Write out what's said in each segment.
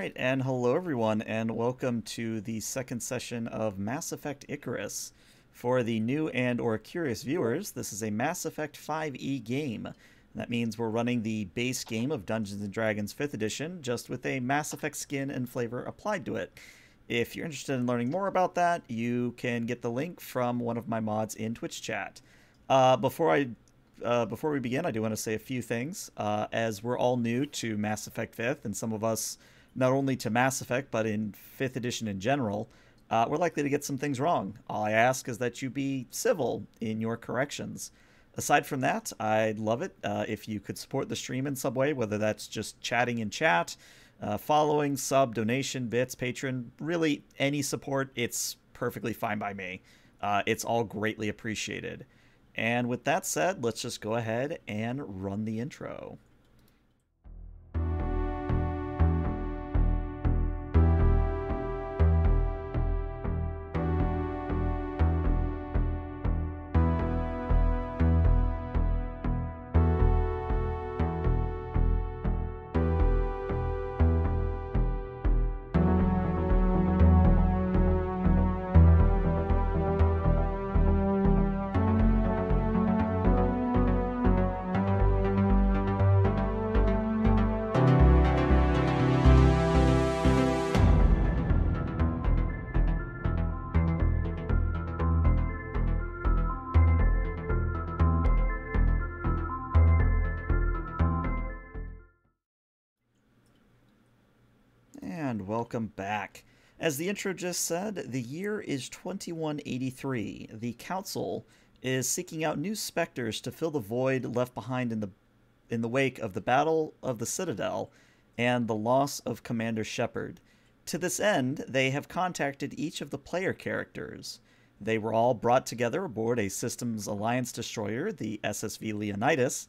Alright, and hello everyone, and welcome to the second session of Mass Effect Icarus. For the new and or curious viewers, this is a Mass Effect 5E game. That means we're running the base game of Dungeons & Dragons 5th Edition, just with a Mass Effect skin and flavor applied to it. If you're interested in learning more about that, you can get the link from one of my mods in Twitch chat. Before we begin, I do want to say a few things. As we're all new to Mass Effect 5th, and some of us not only to Mass Effect, but in 5th edition in general, we're likely to get some things wrong. All I ask is that you be civil in your corrections. Aside from that, I'd love it if you could support the stream in some way, whether that's just chatting in chat, following, sub, donation, bits, patron, really any support, it's perfectly fine by me. It's all greatly appreciated. And with that said, let's just go ahead and run the intro. Welcome back. As the intro just said, the year is 2183. The Council is seeking out new Spectres to fill the void left behind in the wake of the Battle of the Citadel and the loss of Commander Shepard. To this end, they have contacted each of the player characters. They were all brought together aboard a Systems Alliance destroyer, the SSV Leonidas,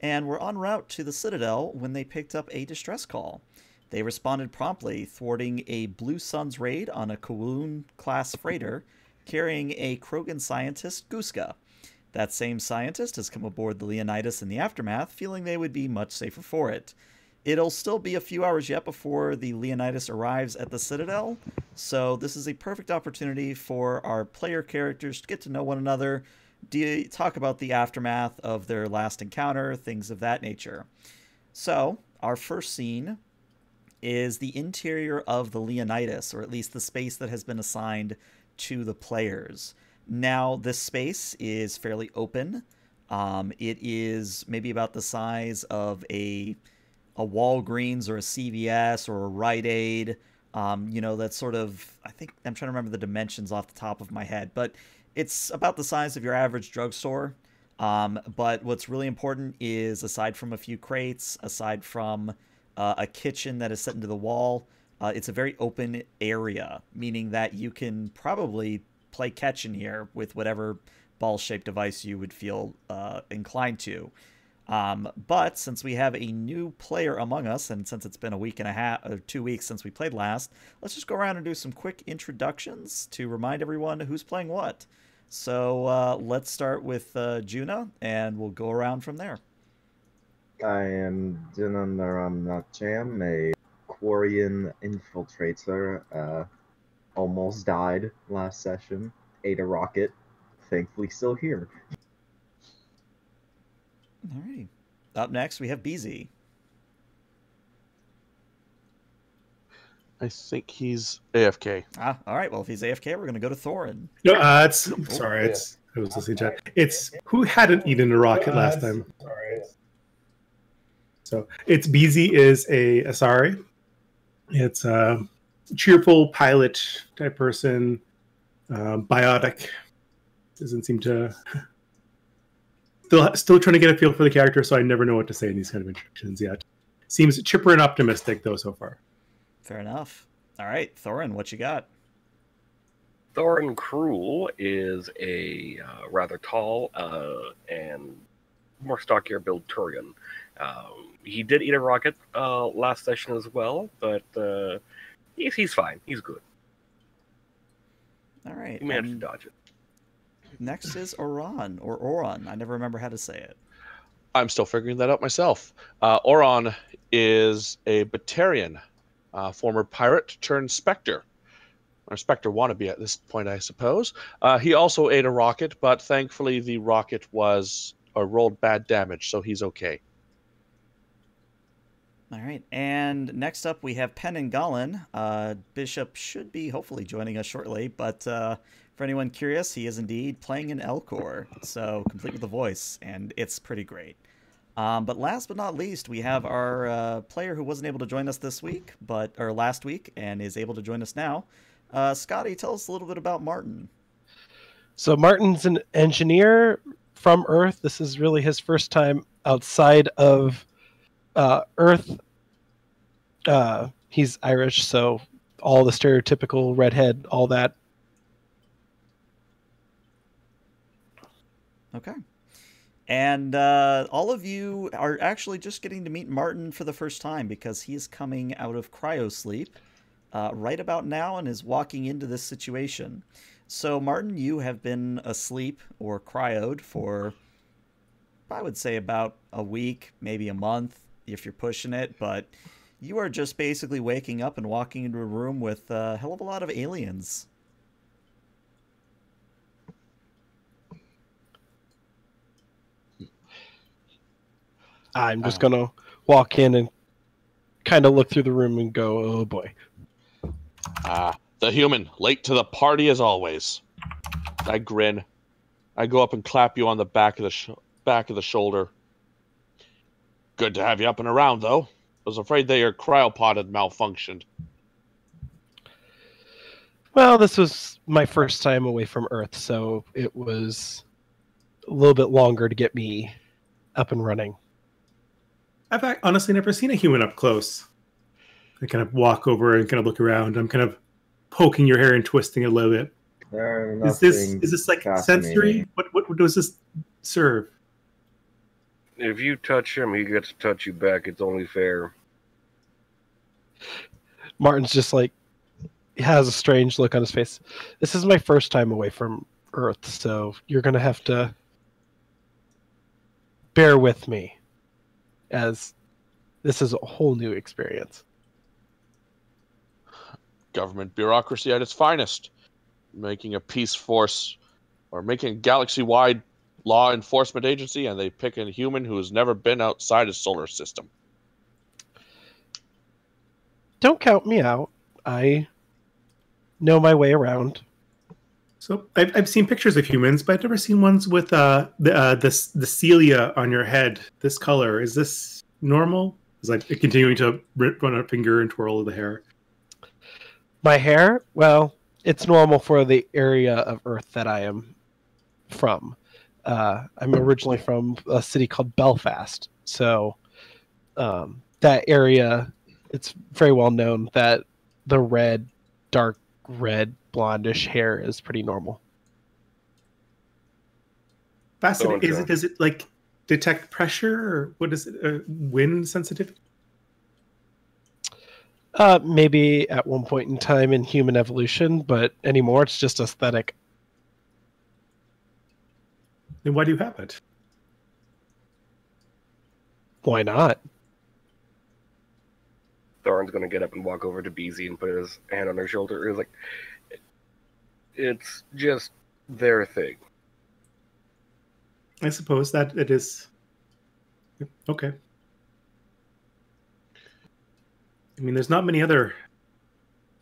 and were en route to the Citadel when they picked up a distress call. They responded promptly, thwarting a Blue Suns raid on a Kowloon-class freighter carrying a Krogan scientist, Guska. That same scientist has come aboard the Leonidas in the aftermath, feeling they would be much safer for it. It'll still be a few hours yet before the Leonidas arrives at the Citadel, so this is a perfect opportunity for our player characters to get to know one another, talk about the aftermath of their last encounter, things of that nature. So, our first scene is the interior of the Leonidas, or at least the space that has been assigned to the players. Now, this space is fairly open. It is maybe about the size of a Walgreens or a CVS or a Rite Aid. You know, that sort of, I think, I'm trying to remember the dimensions off the top of my head, but it's about the size of your average drugstore. But what's really important is, aside from a few crates, aside from a kitchen that is set into the wall, it's a very open area, meaning that you can probably play catch in here with whatever ball-shaped device you would feel inclined to. But since we have a new player among us, and since it's been a week and a half or 2 weeks since we played last, let's just go around and do some quick introductions to remind everyone who's playing what. So let's start with Juna, and we'll go around from there. I am Dinan Naramnacham, a Quarian infiltrator. Almost died last session. Ate a rocket. Thankfully, still here. Alrighty. Up next, we have BZ. I think he's AFK. Ah, all right. Well, if he's AFK, we're going to go to Thorin. No, it was the chat. It's who hadn't eaten a rocket last time. So it's BZ is a Asari. It's a cheerful pilot type person, biotic. Doesn't seem to still trying to get a feel for the character, so I never know what to say in these kind of introductions yet. Seems chipper and optimistic though so far. Fair enough. All right, Thorin, what you got? Thorin Krul is a rather tall and more stockier build Turian. He did eat a rocket last session as well, but he's fine. He's good. All right. He managed to dodge it. Next is Oran, or Oran. I never remember how to say it. I'm still figuring that out myself. Oran is a Batarian, former pirate turned Spectre, or Spectre wannabe at this point, I suppose. He also ate a rocket, but thankfully the rocket was rolled bad damage, so he's okay. All right, and next up we have Pen and Gallen. Bishop should be hopefully joining us shortly, but for anyone curious, he is indeed playing an Elcor, so complete with the voice, and it's pretty great. But last but not least, we have our player who wasn't able to join us this week, or last week, and is able to join us now. Scotty, tell us a little bit about Martin. So Martin's an engineer from Earth. This is really his first time outside of Earth. He's Irish, so all the stereotypical redhead, all that. Okay. And all of you are actually just getting to meet Martin for the first time, because he is coming out of cryosleep right about now and is walking into this situation. So Martin, you have been asleep or cryoed for, I would say, about a week, maybe a month, if you're pushing it, but you are just basically waking up and walking into a room with a hell of a lot of aliens. I'm just going to walk in and kind of look through the room and go, oh boy. The human, late to the party as always. I grin. I go up and clap you on the back of the shoulder. Good to have you up and around, though. I was afraid that your cryopod had malfunctioned. Well, this was my first time away from Earth, so it was a little bit longer to get me up and running. I've honestly never seen a human up close. I kind of walk over and kind of look around. I'm kind of poking your hair and twisting it a little bit. Is this like sensory? What does this serve? If you touch him, he gets to touch you back. It's only fair. Martin's just like, he has a strange look on his face. This is my first time away from Earth, so you're going to have to bear with me, as this is a whole new experience. Government bureaucracy at its finest. Making a peace force, or making a galaxy-wide law enforcement agency, and they pick a human who has never been outside a solar system. Don't count me out. I know my way around. So I've seen pictures of humans, but I've never seen ones with the cilia on your head. This color, is this normal? It's like continuing to run a finger and twirl the hair. My hair? Well, it's normal for the area of Earth that I am from. I'm originally from a city called Belfast, so that area, it's very well known that the red, dark red, blondish hair is pretty normal. Fascinating. Oh, okay. Does it like detect pressure, or what is it? Wind sensitivity? Maybe at one point in time in human evolution, but anymore it's just aesthetic. Then why do you have it? Why not? Thorin's going to get up and walk over to BZ and put his hand on her shoulder. He's like, it's just their thing. I suppose that it is. Okay. I mean, there's not many other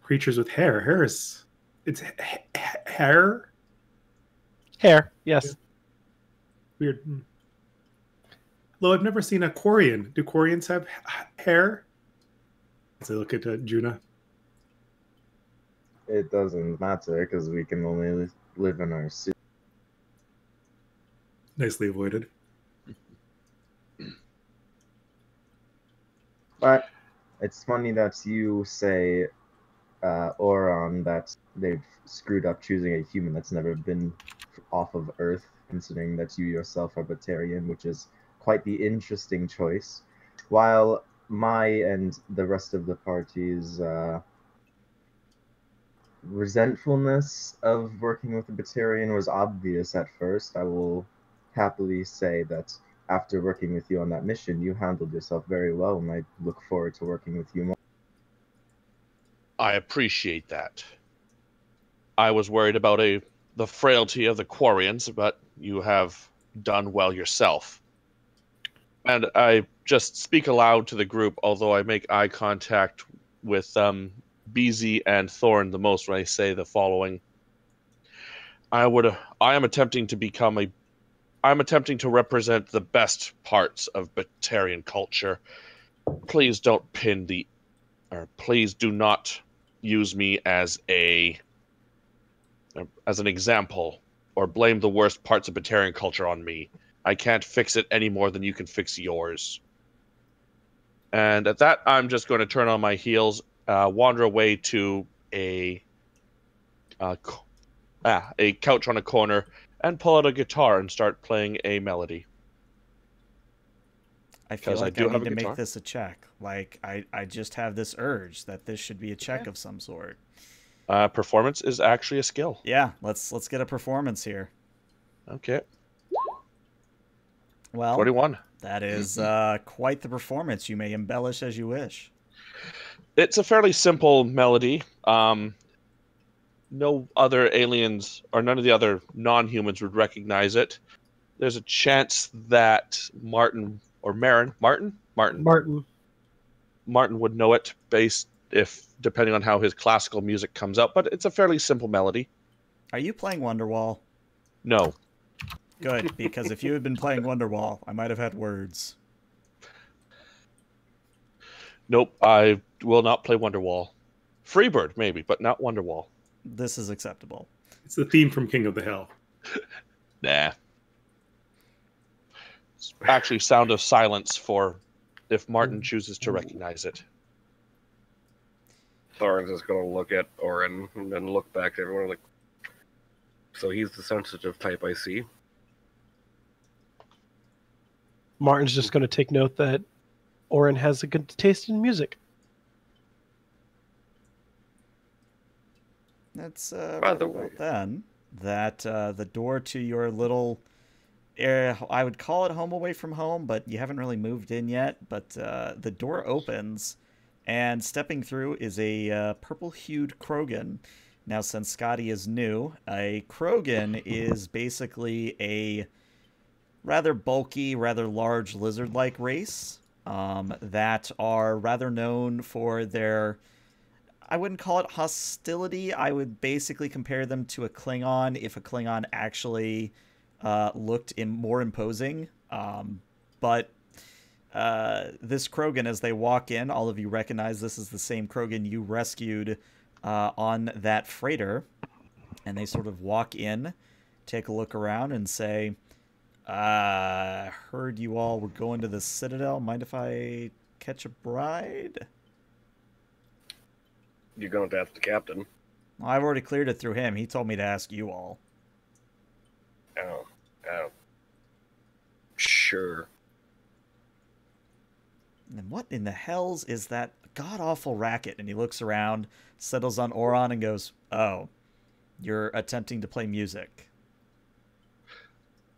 creatures with hair. Hair is... It's hair? Hair, yes. Yeah. Weird. Though I've never seen a Quarian. Do Quarians have hair? Let's look at Juna. It doesn't matter because we can only live in our city. Nicely avoided. But it's funny that you say, Oran, that they've screwed up choosing a human that's never been off of Earth, considering that you yourself are Batarian, which is quite the interesting choice, while my and the rest of the party's resentfulness of working with the Batarian was obvious at first. I will happily say that after working with you on that mission, you handled yourself very well, and I look forward to working with you more. I appreciate that. I was worried about the frailty of the Quarians, but you have done well yourself. And I just speak aloud to the group, although I make eye contact with BZ and Thorn the most when I say the following. I'm attempting to represent the best parts of Batarian culture. Please do not use me as an example or blame the worst parts of Batarian culture on me. I can't fix it any more than you can fix yours. And at that, I'm just going to turn on my heels, wander away to a couch on a corner, and pull out a guitar and start playing a melody. I feel like I need to make this a check. Like, I just have this urge that this should be a check of some sort. Performance is actually a skill. Yeah, let's get a performance here. Okay. Well, 41. That is quite the performance. You may embellish as you wish. It's a fairly simple melody. No other aliens or none of the other non-humans would recognize it. There's a chance that Martin would know it depending on how his classical music comes out, but it's a fairly simple melody. Are you playing Wonderwall? No. Good, because if you had been playing Wonderwall, I might have had words. Nope, I will not play Wonderwall. Freebird, maybe, but not Wonderwall. This is acceptable. It's the theme from King of the Hill. Nah. It's actually Sound of Silence for if Martin chooses to recognize it. Thorin's just going to look at Oran and then look back at everyone like, so he's the sensitive type, I see. Martin's just going to take note that Oran has a good taste in music. That's by the way, then that the door to your little I would call it home away from home, but you haven't really moved in yet, but the door opens and stepping through is a purple hued Krogan. Now, since Scotty is new, a Krogan is basically a rather bulky, rather large lizard-like race that are rather known for their, I wouldn't call it hostility. I would basically compare them to a Klingon if a Klingon actually looked more imposing. But this Krogan, as they walk in, all of you recognize this is the same Krogan you rescued on that freighter. And they sort of walk in, take a look around, and say, I heard you all were going to the Citadel. Mind if I catch a bride? You're going to ask the captain. Well, I've already cleared it through him. He told me to ask you all. Oh. Sure. And then what in the hells is that god-awful racket? And he looks around, settles on Oran, and goes, oh, you're attempting to play music.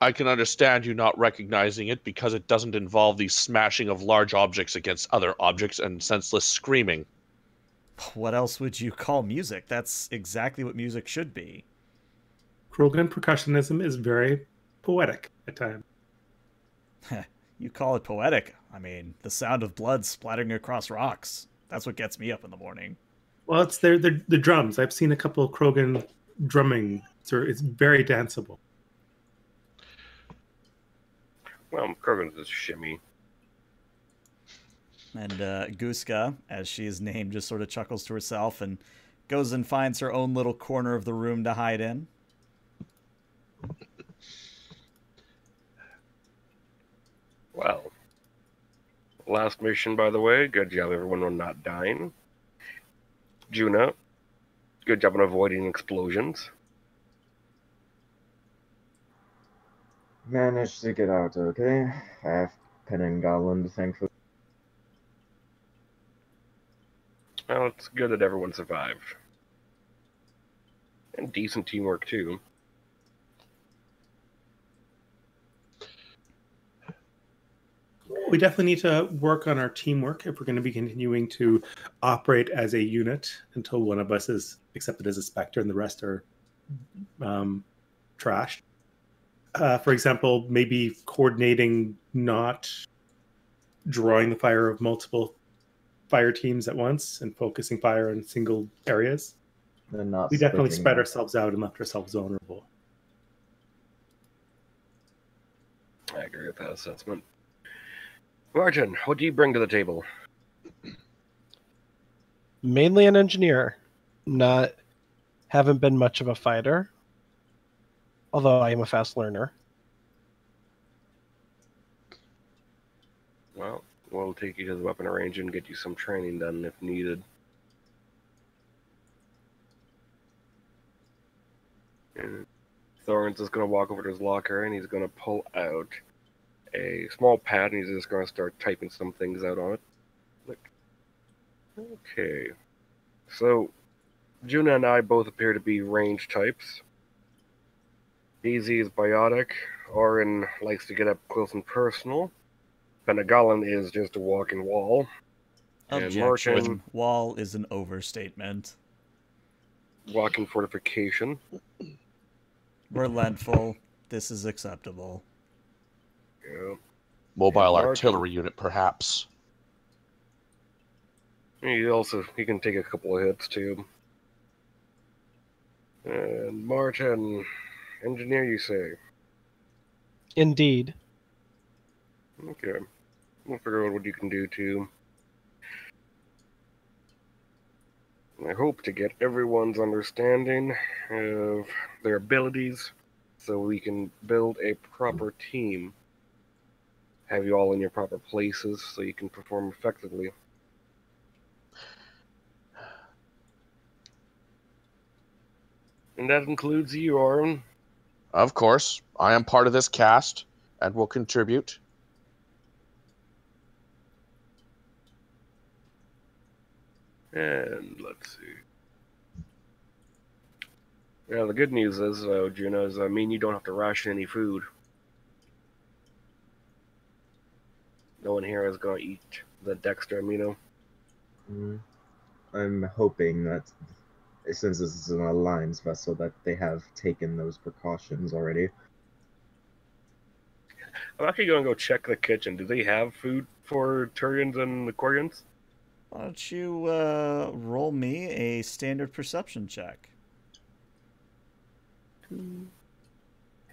I can understand you not recognizing it because it doesn't involve the smashing of large objects against other objects and senseless screaming. What else would you call music? That's exactly what music should be. Krogan percussionism is very poetic at times. You call it poetic? I mean, the sound of blood splattering across rocks. That's what gets me up in the morning. Well, it's the drums. I've seen a couple of Krogan drumming. It's very danceable. Well, Krogan's a shimmy. And Guska, as she is named, just sort of chuckles to herself and goes and finds her own little corner of the room to hide in. Well, last mission, by the way. Good job, everyone, on not dying. Juna, good job on avoiding explosions. Managed to get out, okay? I have Pen and Gallen to thank for. Well, it's good that everyone survived. And decent teamwork, too. we definitely need to work on our teamwork if we're going to be continuing to operate as a unit until one of us is accepted as a Spectre and the rest are trashed. For example, maybe coordinating not drawing the fire of multiple fire teams at once and focusing fire on single areas. Not we definitely spread ourselves out and left ourselves vulnerable. I agree with that assessment. Martin, what do you bring to the table? Mainly an engineer. Haven't been much of a fighter. Although I am a fast learner. Well, we'll take you to the weapon range and get you some training done if needed. And Thorin's just going to walk over to his locker and he's going to pull out a small pad and he's just going to start typing some things out on it. Look. Okay. So, Juna and I both appear to be range types. Easy is biotic. Oran likes to get up close and personal. Pen and Gallen is just a walking wall. Objection. And Martin, wall is an overstatement. Walking fortification. Relentful. This is acceptable. Yeah. Mobile artillery unit, perhaps. He can take a couple of hits too. And Martin, engineer, you say? Indeed. Okay, we'll figure out what you can do too. I hope to get everyone's understanding of their abilities so we can build a proper team. Have you all in your proper places so you can perform effectively. And that includes you, Oran. Of course. I am part of this cast and will contribute. And let's see. Yeah, the good news is, though, Juno, is you don't have to ration any food. No one here is going to eat the Dexter amino. I'm hoping that, since this is an alliance vessel, that they have taken those precautions already. I'm actually going to go check the kitchen. Do they have food for Turians and Aquarians? Why don't you roll me a standard perception check?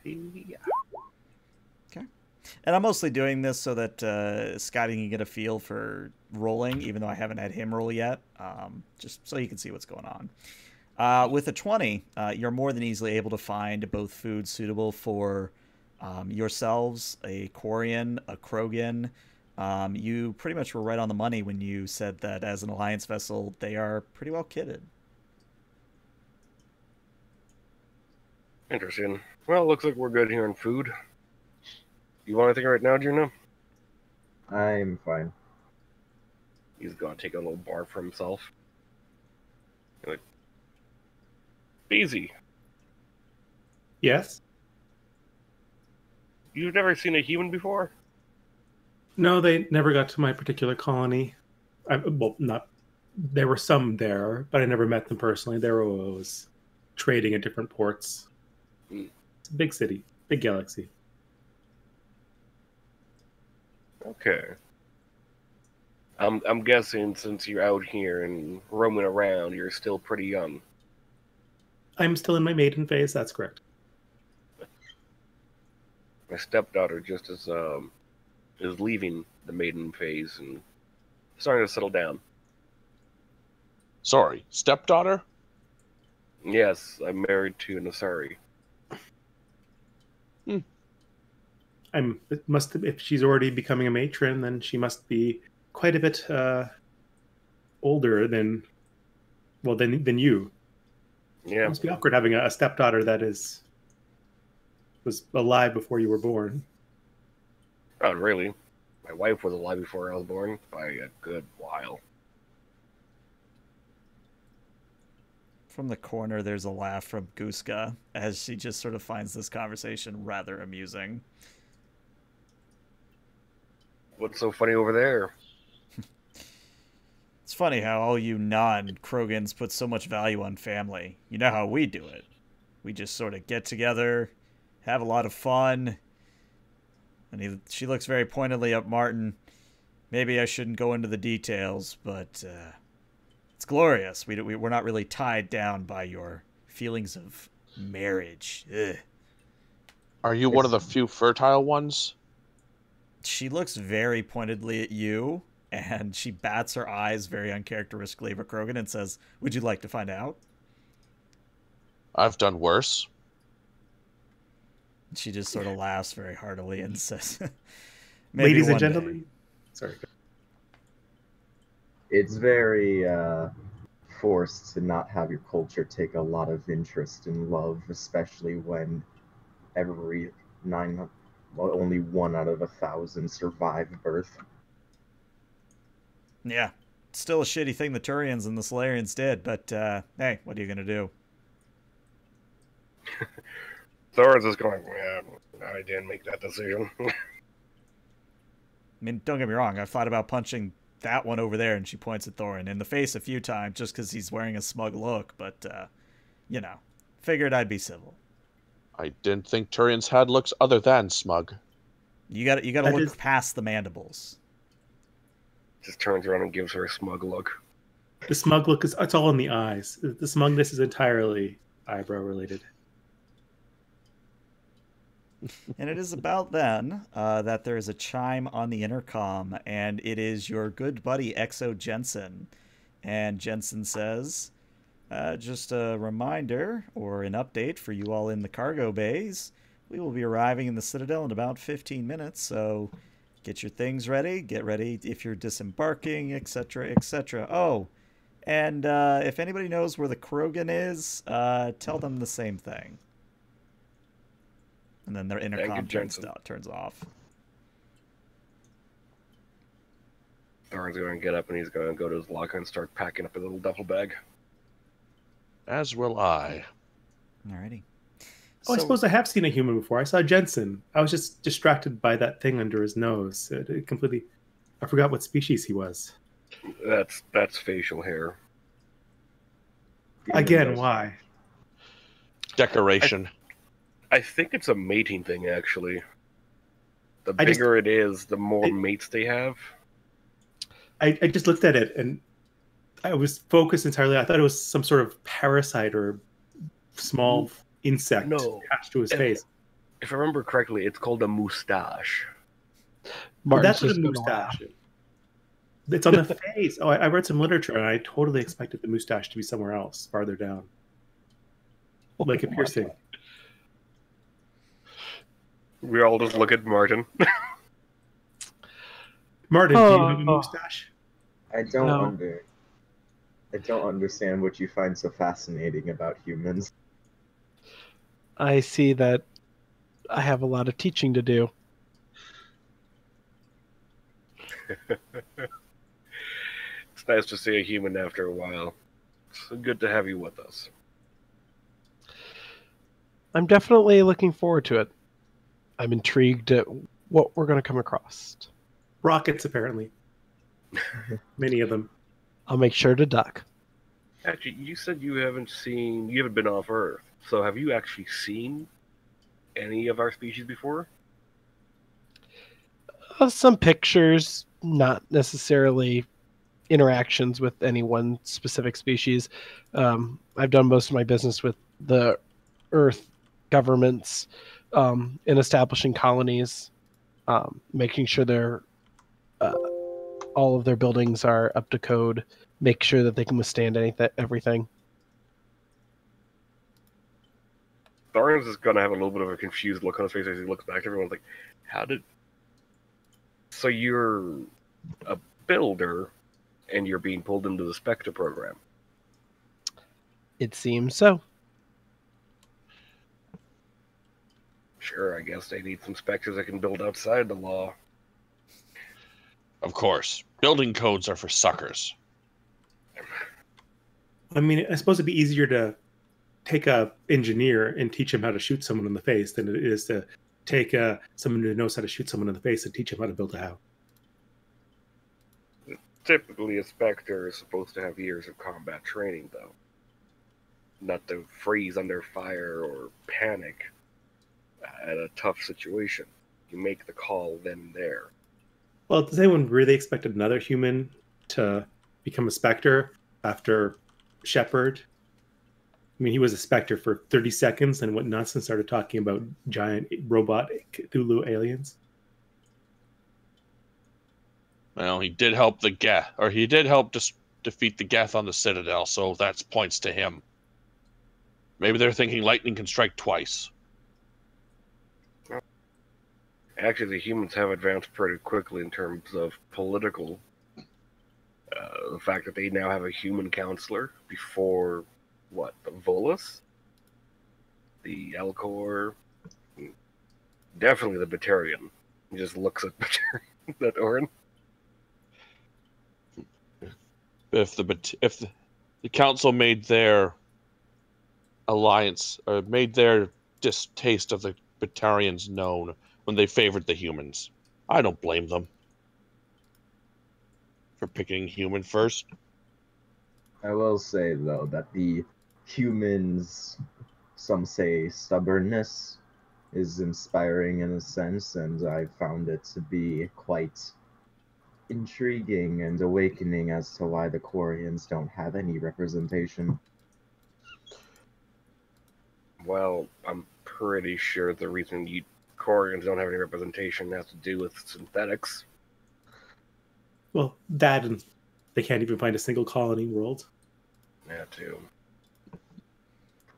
Okay. And I'm mostly doing this so that Scotty can get a feel for rolling, even though I haven't had him roll yet, just so you can see what's going on. With a 20, you're more than easily able to find both food suitable for yourselves, a Quarian, a Krogan. You pretty much were right on the money when you said that as an alliance vessel, they are pretty well kitted. Interesting. Well, it looks like we're good here in food. You want anything right now, Juno? I'm fine. He's going to take a little bar for himself. Like, easy. Yes? You've never seen a human before? No, they never got to my particular colony. There were some there, but I never met them personally. They were always trading at different ports. It's a big city, big galaxy. Okay. I'm guessing since you're out here and roaming around, you're still pretty young. I'm still in my maiden phase. That's correct. My stepdaughter just is leaving the maiden phase and starting to settle down. Sorry, stepdaughter? Yes, I'm married to an Asari. If she's already becoming a matron, then she must be quite a bit older than you. Yeah. It must be awkward having a stepdaughter that was alive before you were born. Not really. My wife was alive before I was born by a good while. From the corner, there's a laugh from Guska as she just sort of finds this conversation rather amusing. What's so funny over there? It's funny how all you non-Krogans put so much value on family. You know how we do it. We just sort of get together, have a lot of fun. And she looks very pointedly at Martin. Maybe I shouldn't go into the details, but it's glorious. We're not really tied down by your feelings of marriage. Ugh. Are you one of the few fertile ones? She looks very pointedly at you, and she bats her eyes very uncharacteristically for Krogan and says, would you like to find out? I've done worse. She just sort of laughs very heartily and says, maybe ladies and gentlemen. Day. Sorry. It's very forced to not have your culture take a lot of interest in love, especially when only 1 out of 1,000 survive birth. Yeah. Still a shitty thing the Turians and the Solarians did, but hey, what are you going to do? Thorin's is going, yeah, I didn't make that decision. I mean, don't get me wrong. I've thought about punching that one over there, and she points at Thorin in the face a few times just because he's wearing a smug look, but, you know, figured I'd be civil. I didn't think Turians had looks other than smug. You gotta look past the mandibles. Just turns around and gives her a smug look. The smug look it's all in the eyes. The smugness is entirely eyebrow related. And it is about then that there is a chime on the intercom, and it is your good buddy Exo Jensen. And Jensen says, just a reminder or an update for you all in the cargo bays. We will be arriving in the Citadel in about 15 minutes, so get your things ready. Get ready if you're disembarking, etc., etc. Oh, and if anybody knows where the Krogan is, tell them the same thing. And then their intercom turns off. Thorin's going to get up and he's going to go to his locker and start packing up a little duffel bag. As will I. Alrighty. Oh, so, I suppose I have seen a human before. I saw Jensen. I was just distracted by that thing under his nose. It completely... I forgot what species he was. That's facial hair. Again, why? Decoration. I think it's a mating thing, actually. The bigger it is, the more mates they have. I just looked at it, and I was focused entirely. I thought it was some sort of parasite or small insect attached to his face. If I remember correctly, it's called a moustache. Well, that's what a moustache is. It's on the face. Oh, I read some literature, and I totally expected the moustache to be somewhere else, farther down. Like a piercing. We all just look at Martin. Martin, do you have a mustache? I don't understand what you find so fascinating about humans. I see that I have a lot of teaching to do. It's nice to see a human after a while. It's good to have you with us. I'm definitely looking forward to it. I'm intrigued at what we're going to come across. Rockets, apparently. Many of them. I'll make sure to duck. Actually, you said you haven't been off Earth. So have you actually seen any of our species before? Some pictures, not necessarily interactions with any one specific species. I've done most of my business with the Earth governments. In establishing colonies, making sure they're all of their buildings are up to code, make sure that they can withstand everything. Thorin's is going to have a little bit of a confused look on his face as he looks back. Everyone's like, "How did?" So you're a builder, and you're being pulled into the Spectre program. It seems so. Sure, I guess they need some Spectres that can build outside the law. Of course. Building codes are for suckers. I mean, I suppose it'd be easier to take an engineer and teach him how to shoot someone in the face than it is to take someone who knows how to shoot someone in the face and teach him how to build a house. Typically, a Spectre is supposed to have years of combat training, though. Not to freeze under fire or panic at a tough situation. You make the call then and there. Well, does anyone really expect another human to become a Spectre after Shepard? I mean, he was a Spectre for 30 seconds, and what nonsense started talking about giant robot Cthulhu aliens. Well, he did help the Geth, or he did help defeat the Geth on the Citadel, so that's points to him. Maybe they're thinking lightning can strike twice. Actually, the humans have advanced pretty quickly in terms of political. The fact that they now have a human counselor before, what, the Volus? The Elcor? Definitely the Batarian. He just looks at Batarian, that Oran. If the council made their alliance, or made their distaste of the Batarians known when they favored the humans, I don't blame them for picking human first. I will say, though, that the humans, some say stubbornness, is inspiring in a sense, and I found it to be quite intriguing and awakening as to why the Quarians don't have any representation. Well, I'm pretty sure the reason you Quarians don't have any representation has to do with synthetics. Well, that, and they can't even find a single colony world. Yeah, too.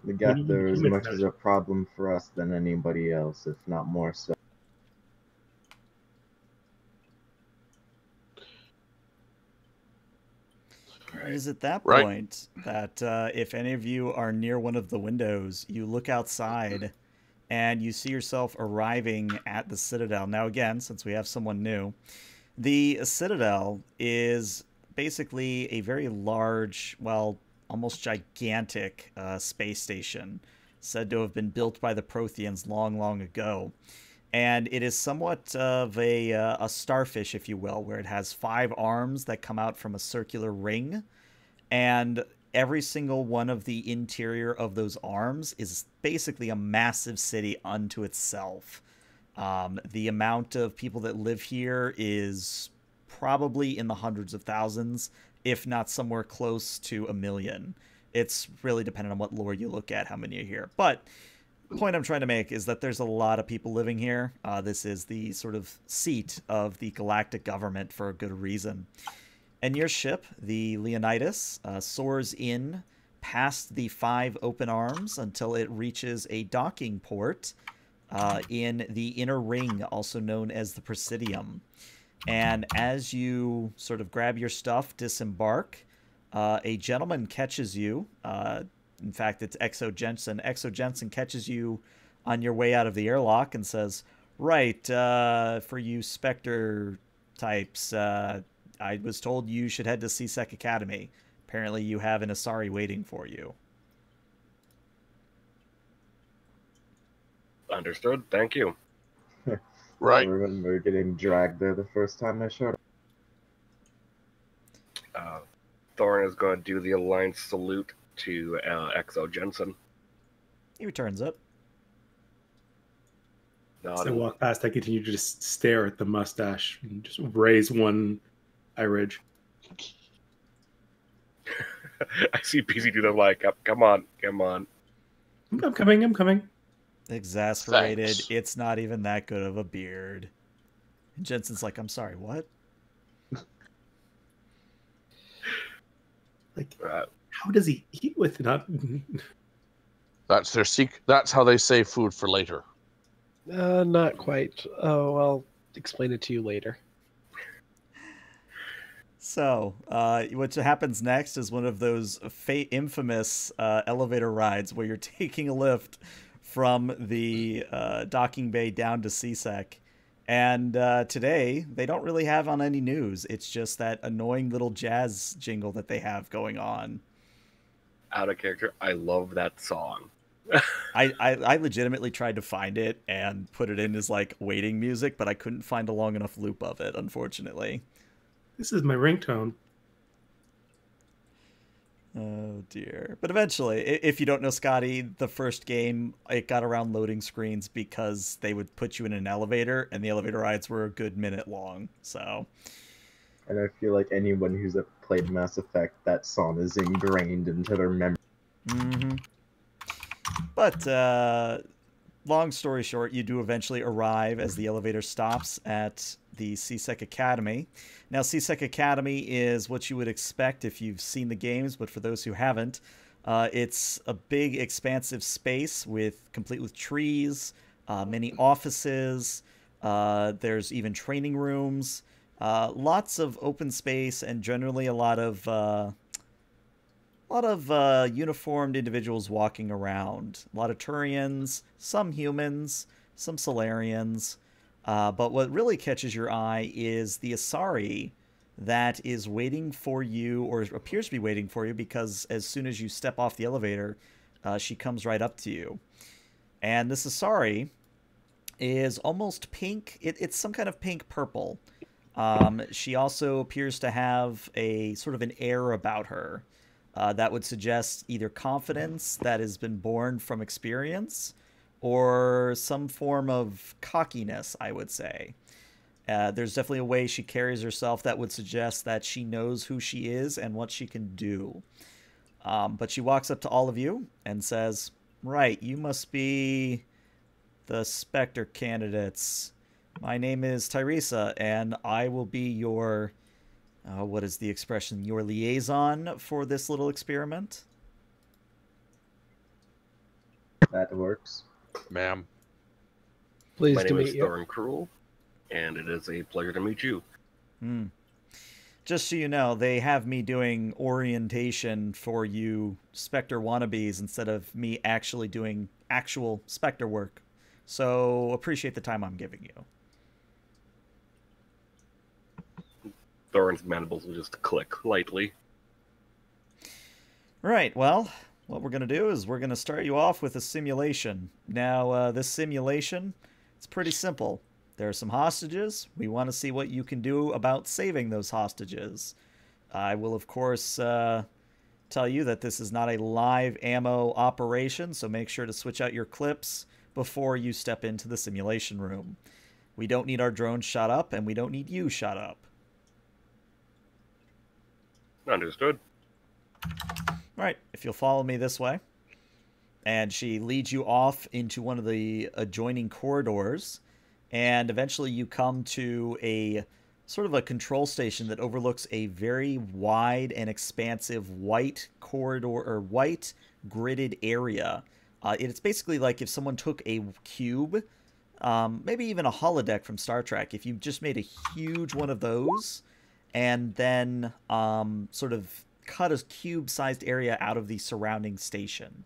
The Geth are as much as a problem for us than anybody else, if not more so. It is at that point that if any of you are near one of the windows, you look outside and you see yourself arriving at the Citadel. Now, again, since we have someone new, the Citadel is basically a very large, well, almost gigantic space station said to have been built by the Protheans long, long ago. And it is somewhat of a starfish, if you will, where it has 5 arms that come out from a circular ring. And every single one of the interior of those arms is basically a massive city unto itself. The amount of people that live here is probably in the hundreds of thousands, if not somewhere close to 1 million. It's really dependent on what lore you look at, how many are here. But the point I'm trying to make is that there's a lot of people living here. This is the sort of seat of the galactic government for a good reason. And your ship, the Leonidas, soars in past the 5 open arms until it reaches a docking port in the inner ring, also known as the Presidium. And as you sort of grab your stuff, disembark, a gentleman catches you, in fact, it's Exo Jensen. Exo Jensen catches you on your way out of the airlock and says, right, for you Spectre types, I was told you should head to C-Sec Academy. Apparently you have an Asari waiting for you. Understood. Thank you. Right. I remember getting dragged there the first time I showed up. Thorin is going to do the Alliance salute to Exo Jensen. He returns up. As I walk past, I continue to just stare at the mustache and just raise one eyebrow. I see PZ do the like up. Come on, come on. I'm coming, I'm coming. Exasperated. Thanks. It's not even that good of a beard. And Jensen's like, I'm sorry, what? Like, how does he eat with not? That's their secret. That's how they save food for later. Not quite. Oh, I'll explain it to you later. So, what happens next is one of those infamous elevator rides where you're taking a lift from the docking bay down to C-Sec. And today, they don't really have on any news. It's just that annoying little jazz jingle that they have going on. Out of character, I love that song. I legitimately tried to find it and put it in as like waiting music, but I couldn't find a long enough loop of it, unfortunately. This is my ringtone. Oh, dear. But eventually, if you don't know, Scotty, the first game, it got around loading screens because they would put you in an elevator, and the elevator rides were a good minute long, so... And I feel like anyone who's played Mass Effect, that song is ingrained into their memory. Mm-hmm. But, long story short, you do eventually arrive as the elevator stops at the C-Sec Academy. Now, C-Sec Academy is what you would expect if you've seen the games, but for those who haven't, it's a big, expansive space complete with trees, many offices, there's even training rooms, lots of open space, and generally a lot of uniformed individuals walking around. A lot of Turians, some humans, some Solarians. But what really catches your eye is the Asari that is waiting for you, or appears to be waiting for you, because as soon as you step off the elevator, she comes right up to you. And this Asari is almost pink. It's some kind of pink-purple. She also appears to have a sort of an air about her. That would suggest either confidence that has been born from experience or some form of cockiness, I would say. There's definitely a way she carries herself that would suggest that she knows who she is and what she can do. But she walks up to all of you and says, "Right, you must be the Spectre candidates. My name is Tyresa, and I will be your... what is the expression? Your liaison for this little experiment?" That works. Ma'am. Please do meet you. My name is Thorin Krul, and it is a pleasure to meet you. Mm. Just so you know, they have me doing orientation for you Spectre wannabes instead of me actually doing actual Spectre work. So appreciate the time I'm giving you. Thorin's mandibles will just click lightly. Right, well, what we're going to do is we're going to start you off with a simulation. Now, this simulation, it's pretty simple. There are some hostages. We want to see what you can do about saving those hostages. I will, of course, tell you that this is not a live ammo operation, so make sure to switch out your clips before you step into the simulation room. We don't need our drones shot up, and we don't need you shot up. Understood. All right, if you'll follow me this way. And she leads you off into one of the adjoining corridors, and eventually you come to a sort of a control station that overlooks a very wide and expansive white corridor, or white gridded area. It's basically like if someone took a cube, maybe even a holodeck from Star Trek, if you just made a huge one of those... and then sort of cut a cube-sized area out of the surrounding station.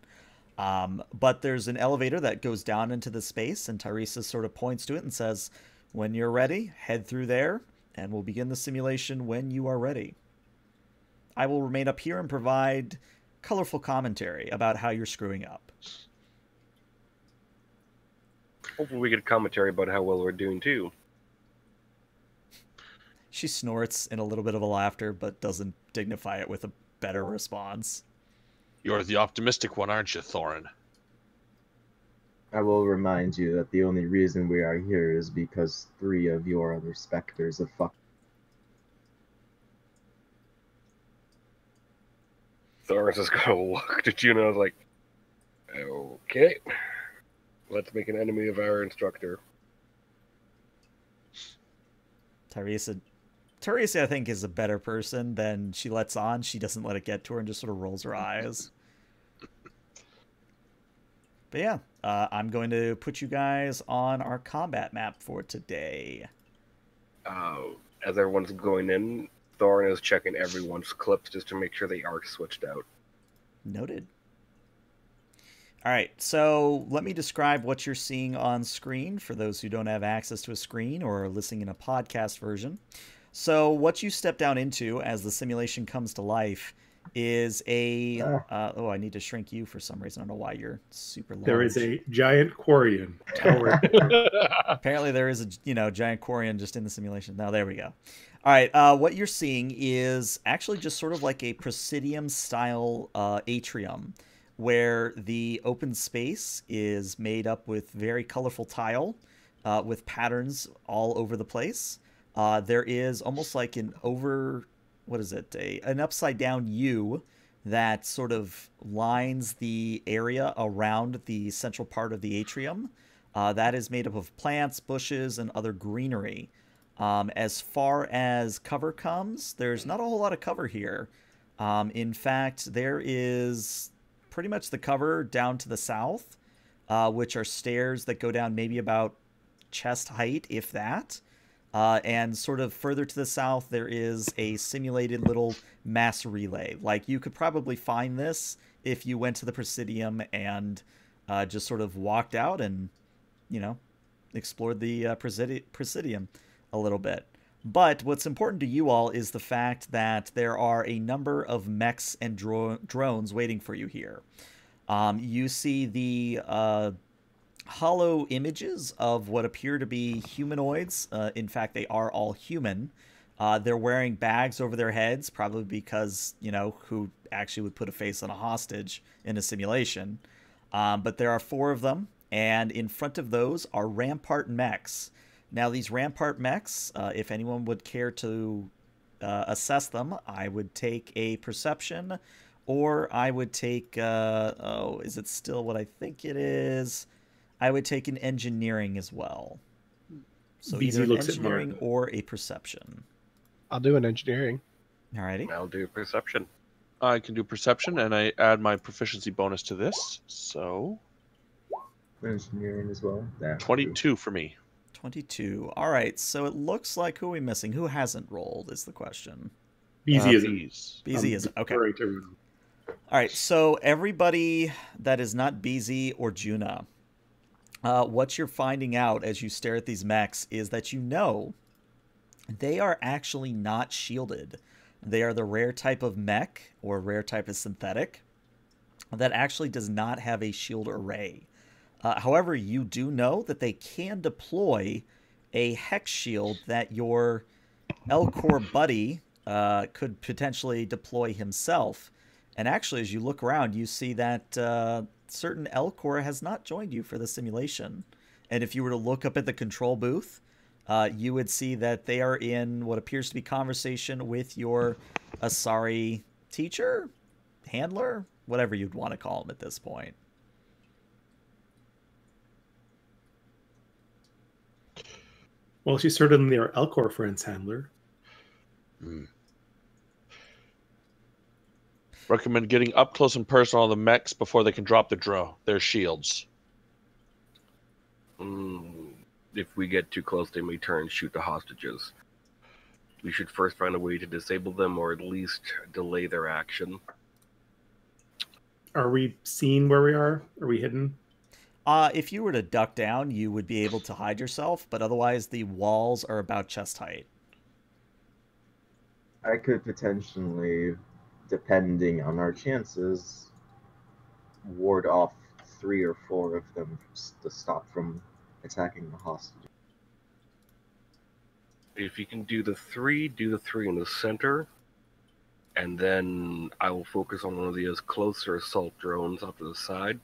But there's an elevator that goes down into the space, and Tyresa sort of points to it and says, "When you're ready, head through there, and we'll begin the simulation when you are ready. I will remain up here and provide colorful commentary about how you're screwing up." Hopefully we get a commentary about how well we're doing, too. She snorts in a little bit of a laughter, but doesn't dignify it with a better response. "You're the optimistic one, aren't you, Thorin?" "I will remind you that the only reason we are here is because three of your other Spectres have fucked..." Thorin's just gonna look at you and I was like, "Okay, let's make an enemy of our instructor." Tyresa, I think, is a better person than she lets on. She doesn't let it get to her and just sort of rolls her eyes. But yeah, I'm going to put you guys on our combat map for today. As everyone's going in, Thorin is checking everyone's clips just to make sure they are switched out. Noted. All right, so let me describe what you're seeing on screen for those who don't have access to a screen or are listening in a podcast version. So what you step down into as the simulation comes to life is a... oh, I need to shrink you for some reason. I don't know why you're super large. There is a giant Quarian tower. Apparently there is a giant Quarian just in the simulation. Now, there we go. All right, what you're seeing is actually just sort of like a Presidium-style atrium, where the open space is made up with very colorful tile with patterns all over the place. There is almost like an over... what is it? An upside down U that sort of lines the area around the central part of the atrium. That is made up of plants, bushes, and other greenery. As far as cover comes, there's not a whole lot of cover here. In fact, there is pretty much the cover down to the south, which are stairs that go down maybe about chest height, if that. And sort of further to the south, there is a simulated little mass relay. Like, you could probably find this if you went to the Presidium and just sort of walked out and, explored the Presidium a little bit. But what's important to you all is the fact that there are a number of mechs and drones waiting for you here. You see the... hollow images of what appear to be humanoids. In fact, they are all human. They're wearing bags over their heads, probably because, who actually would put a face on a hostage in a simulation. But there are four of them, and in front of those are Rampart mechs. Now, these Rampart mechs, if anyone would care to assess them, I would take a perception, or I would take, oh, is it still what I think it is? I would take an engineering as well. So either an engineering or a perception. I'll do an engineering. Alrighty. I'll do perception. I can do perception, and I add my proficiency bonus to this. So engineering as well. 22 for me. 22. All right. So it looks like, who are we missing? Who hasn't rolled is the question. BZ isn't. BZ isn't. Okay. All right. So everybody that is not BZ or Juna. What you're finding out as you stare at these mechs is that they are actually not shielded. They are the rare type of mech, or rare type of synthetic, that actually does not have a shield array. However, you do know that they can deploy a hex shield that your Elcor buddy could potentially deploy himself. And actually, as you look around, you see that... certain Elcor has not joined you for the simulation. And if you were to look up at the control booth, you would see that they are in what appears to be conversation with your Asari teacher, handler, whatever you'd want to call him at this point. Well, she's certainly our Elcor friend's handler. Mm. Recommend getting up close and personal on the mechs before they can drop their shields. If we get too close, they may turn and shoot the hostages. We should first find a way to disable them, or at least delay their action. Are we seen where we are? Are we hidden? If you were to duck down, you would be able to hide yourself, but otherwise the walls are about chest height. I could potentially... depending on our chances, ward off 3 or 4 of them to stop from attacking the hostage. If you can do the 3 in the center, and then I will focus on one of the closer assault drones off to the side.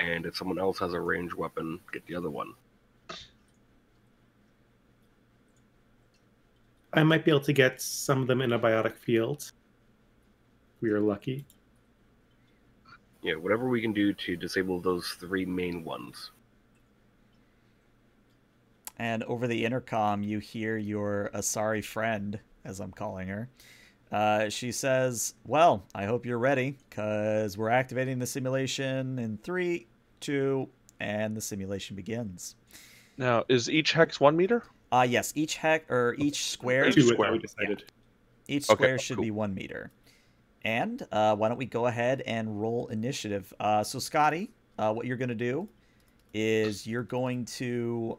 And if someone else has a ranged weapon, get the other one. I might be able to get some of them in a biotic field. We are lucky. Yeah, whatever we can do to disable those 3 main ones. And over the intercom, you hear your Asari friend, as I'm calling her. She says, well, I hope you're ready, because we're activating the simulation in 3, 2, and the simulation begins. Now, is each hex 1 meter? Yes, each square. Each square should be 1 meter. And why don't we go ahead and roll initiative? So Scotty, what you're going to do is you're going to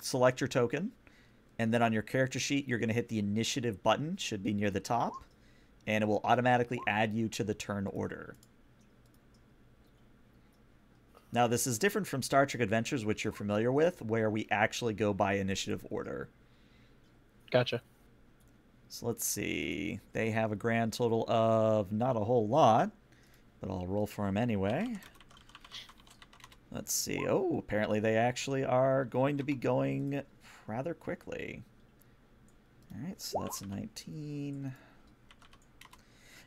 select your token, and then on your character sheet you're going to hit the initiative button. Should be near the top, and it will automatically add you to the turn order. Now, this is different from Star Trek Adventures, which you're familiar with, where we actually go by initiative order. Gotcha. So let's see. They have a grand total of not a whole lot, but I'll roll for them anyway. Let's see. Oh, apparently they actually are going to be going rather quickly. All right, so that's a 19.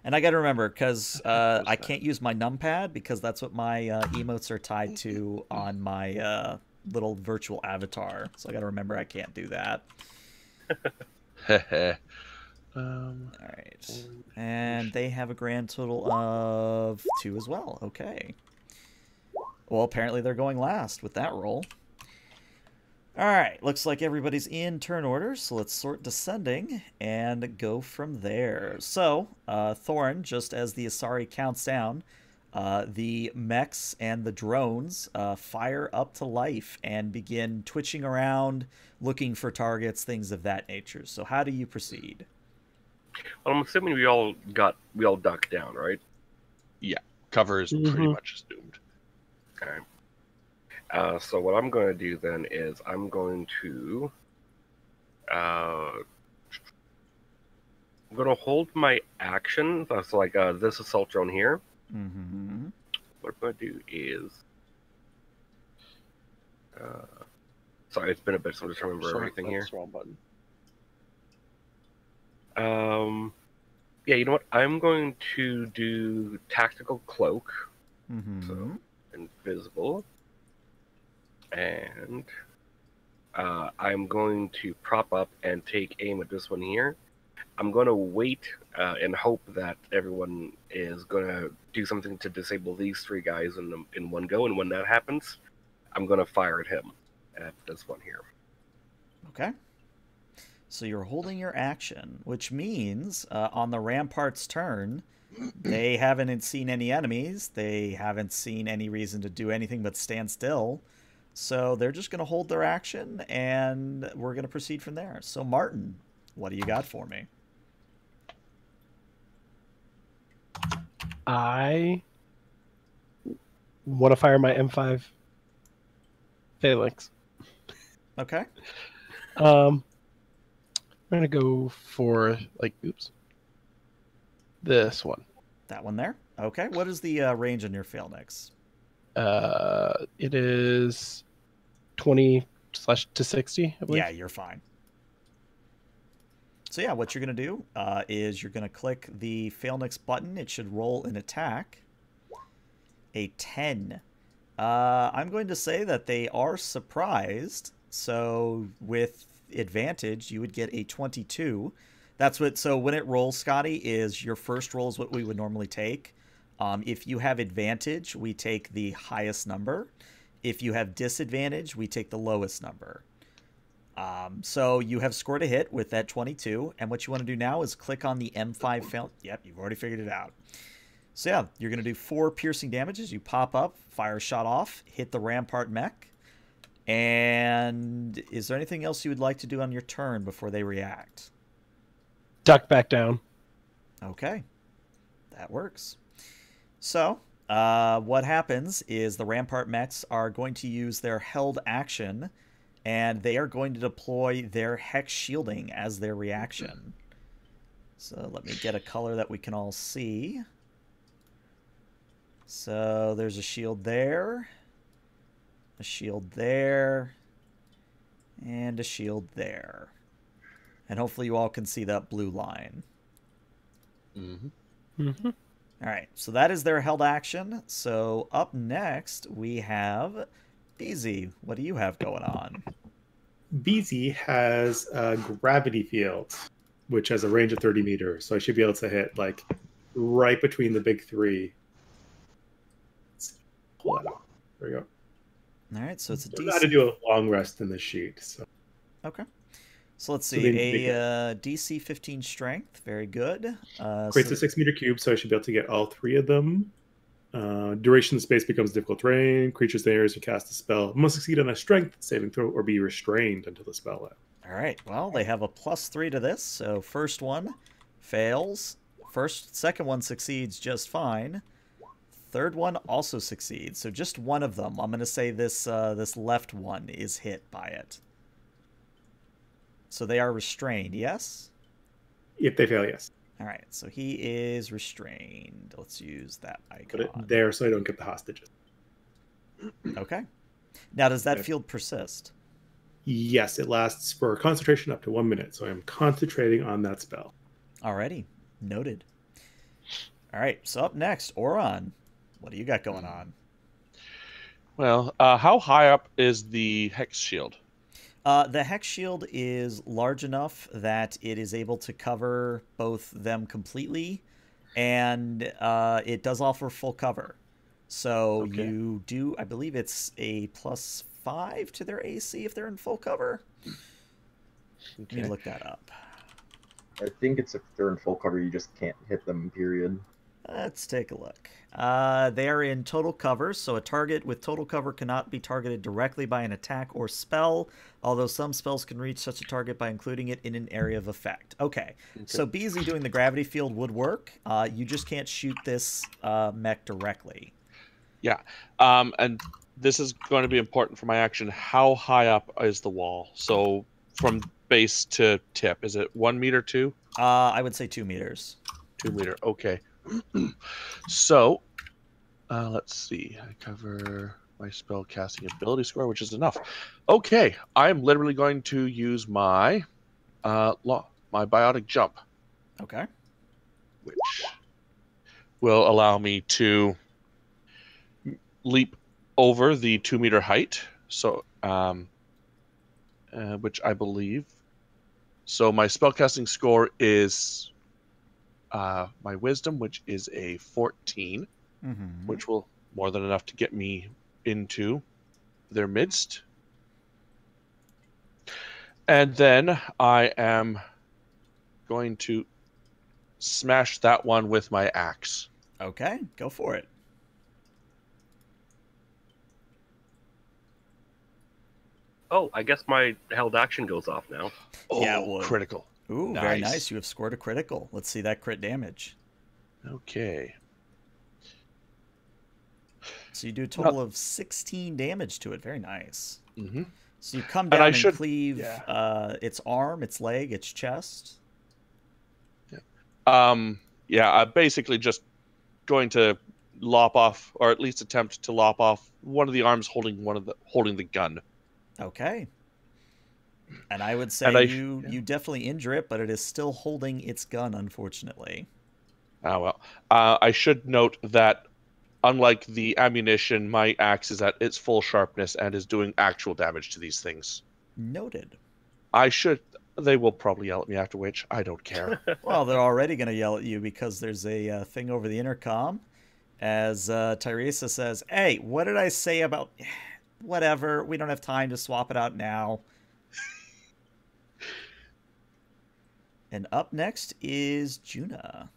And I got to remember, because I can't use my numpad, because that's what my emotes are tied to on my little virtual avatar. So I got to remember I can't do that. All right. And they have a grand total of 2 as well. Okay. Well, apparently they're going last with that roll. All right. Looks like everybody's in turn order, so let's sort descending and go from there. So, Thorin, just as the Asari counts down, the mechs and the drones fire up to life and begin twitching around, looking for targets, things of that nature. So, how do you proceed? Well, I'm assuming we all ducked down, right? Yeah, cover is pretty much assumed. Okay. So what I'm going to do then is I'm going to hold my action. That's like this assault drone here. Mm-hmm. What I'm going to do is sorry, it's been a bit, so I'm just remembering everything here. Wrong button. Yeah, you know what? I'm going to do tactical cloak. Mm-hmm. So invisible. And I'm going to prop up and take aim at this one here. I'm going to wait and hope that everyone is going to do something to disable these 3 guys in one go. And when that happens, I'm going to fire at him, at this one here. Okay. So you're holding your action, which means on the Rampart's turn, they haven't seen any enemies. They haven't seen any reason to do anything but stand still. So they're just going to hold their action, and we're going to proceed from there. So, Martin, what do you got for me? I want to fire my M5 Phalanx. Okay. I'm going to go for, like, oops, this one. That one there? Okay. What is the range on your Phalanx? It is 20/60, I believe. Yeah, you're fine. So yeah, what you're going to do is you're going to click the Phalanx button. It should roll an attack. A 10. I'm going to say that they are surprised. So with advantage, you would get a 22. That's what. So when it rolls, Scotty, is your first roll is what we would normally take. If you have advantage, we take the highest number. If you have disadvantage, we take the lowest number. So you have scored a hit with that 22. And what you want to do now is click on the M5 Phalanx. Yep, you've already figured it out. So yeah, you're going to do 4 piercing damages. You pop up, fire a shot off, hit the Rampart mech. And is there anything else you would like to do on your turn before they react? Duck back down. Okay, that works. So, what happens is the Rampart mechs are going to use their held action, and they are going to deploy their hex shielding as their reaction. So, let me get a color that we can all see. So, there's a shield there, and a shield there. And hopefully you all can see that blue line. Mm-hmm. Mm-hmm. All right, so that is their held action. So up next, we have BZ. What do you have going on? BZ has a gravity field, which has a range of 30 meters. So I should be able to hit, like, right between the big 3. There we go. All right, so it's a DC. I got to do a long rest in this sheet. So. Okay. So let's see, a DC 15 strength, very good. Creates a 6-meter cube, so I should be able to get all 3 of them. Duration of space becomes difficult terrain. Creatures in the area who cast a spell must succeed on a strength saving throw or be restrained until the spell ends. All right, well, they have a +3 to this, so first one fails. Second one succeeds just fine. Third one also succeeds. So just one of them. I'm going to say this, this left one is hit by it. So they are restrained, yes? If they fail, yes. All right, so he is restrained. Let's use that icon. Put it there so I don't get the hostages. Okay. Now, does that field persist? Yes, it lasts for concentration up to 1 minute. So I'm concentrating on that spell. Alrighty, noted. All right, so up next, Oran, what do you got going on? Well, how high up is the Hex Shield? The Hex Shield is large enough that it is able to cover both them completely, and it does offer full cover. So you do, I believe it's a +5 to their AC if they're in full cover. Let me look that up. I think it's if they're in full cover, you just can't hit them, period. Let's take a look. They are in total cover, so a target with total cover cannot be targeted directly by an attack or spell, although some spells can reach such a target by including it in an area of effect. Okay, so Beasley doing the gravity field would work. You just can't shoot this mech directly. Yeah, and this is going to be important for my action. How high up is the wall? So from base to tip, is it 1 meter, two? I would say 2 meters. 2 meter, okay. So let's see, I cover my spell casting ability score, which is enough. Okay, I'm literally going to use my my biotic jump, okay, which will allow me to leap over the 2 meter height. So which I believe, so my spell casting score is my wisdom, which is a 14, which will more than enough to get me into their midst. And then I am going to smash that one with my axe. Okay, go for it. Oh, I guess my held action goes off now. Oh, yeah, well, critical. Ooh, nice. Very nice. You have scored a critical. Let's see that crit damage. Okay. So you do a total of 16 damage to it. Very nice. Mm-hmm. So you come down and cleave its arm, its leg, its chest. Yeah. I'm basically just going to lop off, or at least attempt to lop off, one of the arms holding the gun. Okay. And I would say you definitely injure it, but it is still holding its gun, unfortunately. Oh, well. I should note that, unlike the ammunition, my axe is at its full sharpness and is doing actual damage to these things. Noted. I should... They will probably yell at me after, which I don't care. Well, they're already going to yell at you because there's a thing over the intercom. As Tyresa says, hey, what did I say about... Whatever, we don't have time to swap it out now. And up next is Juna.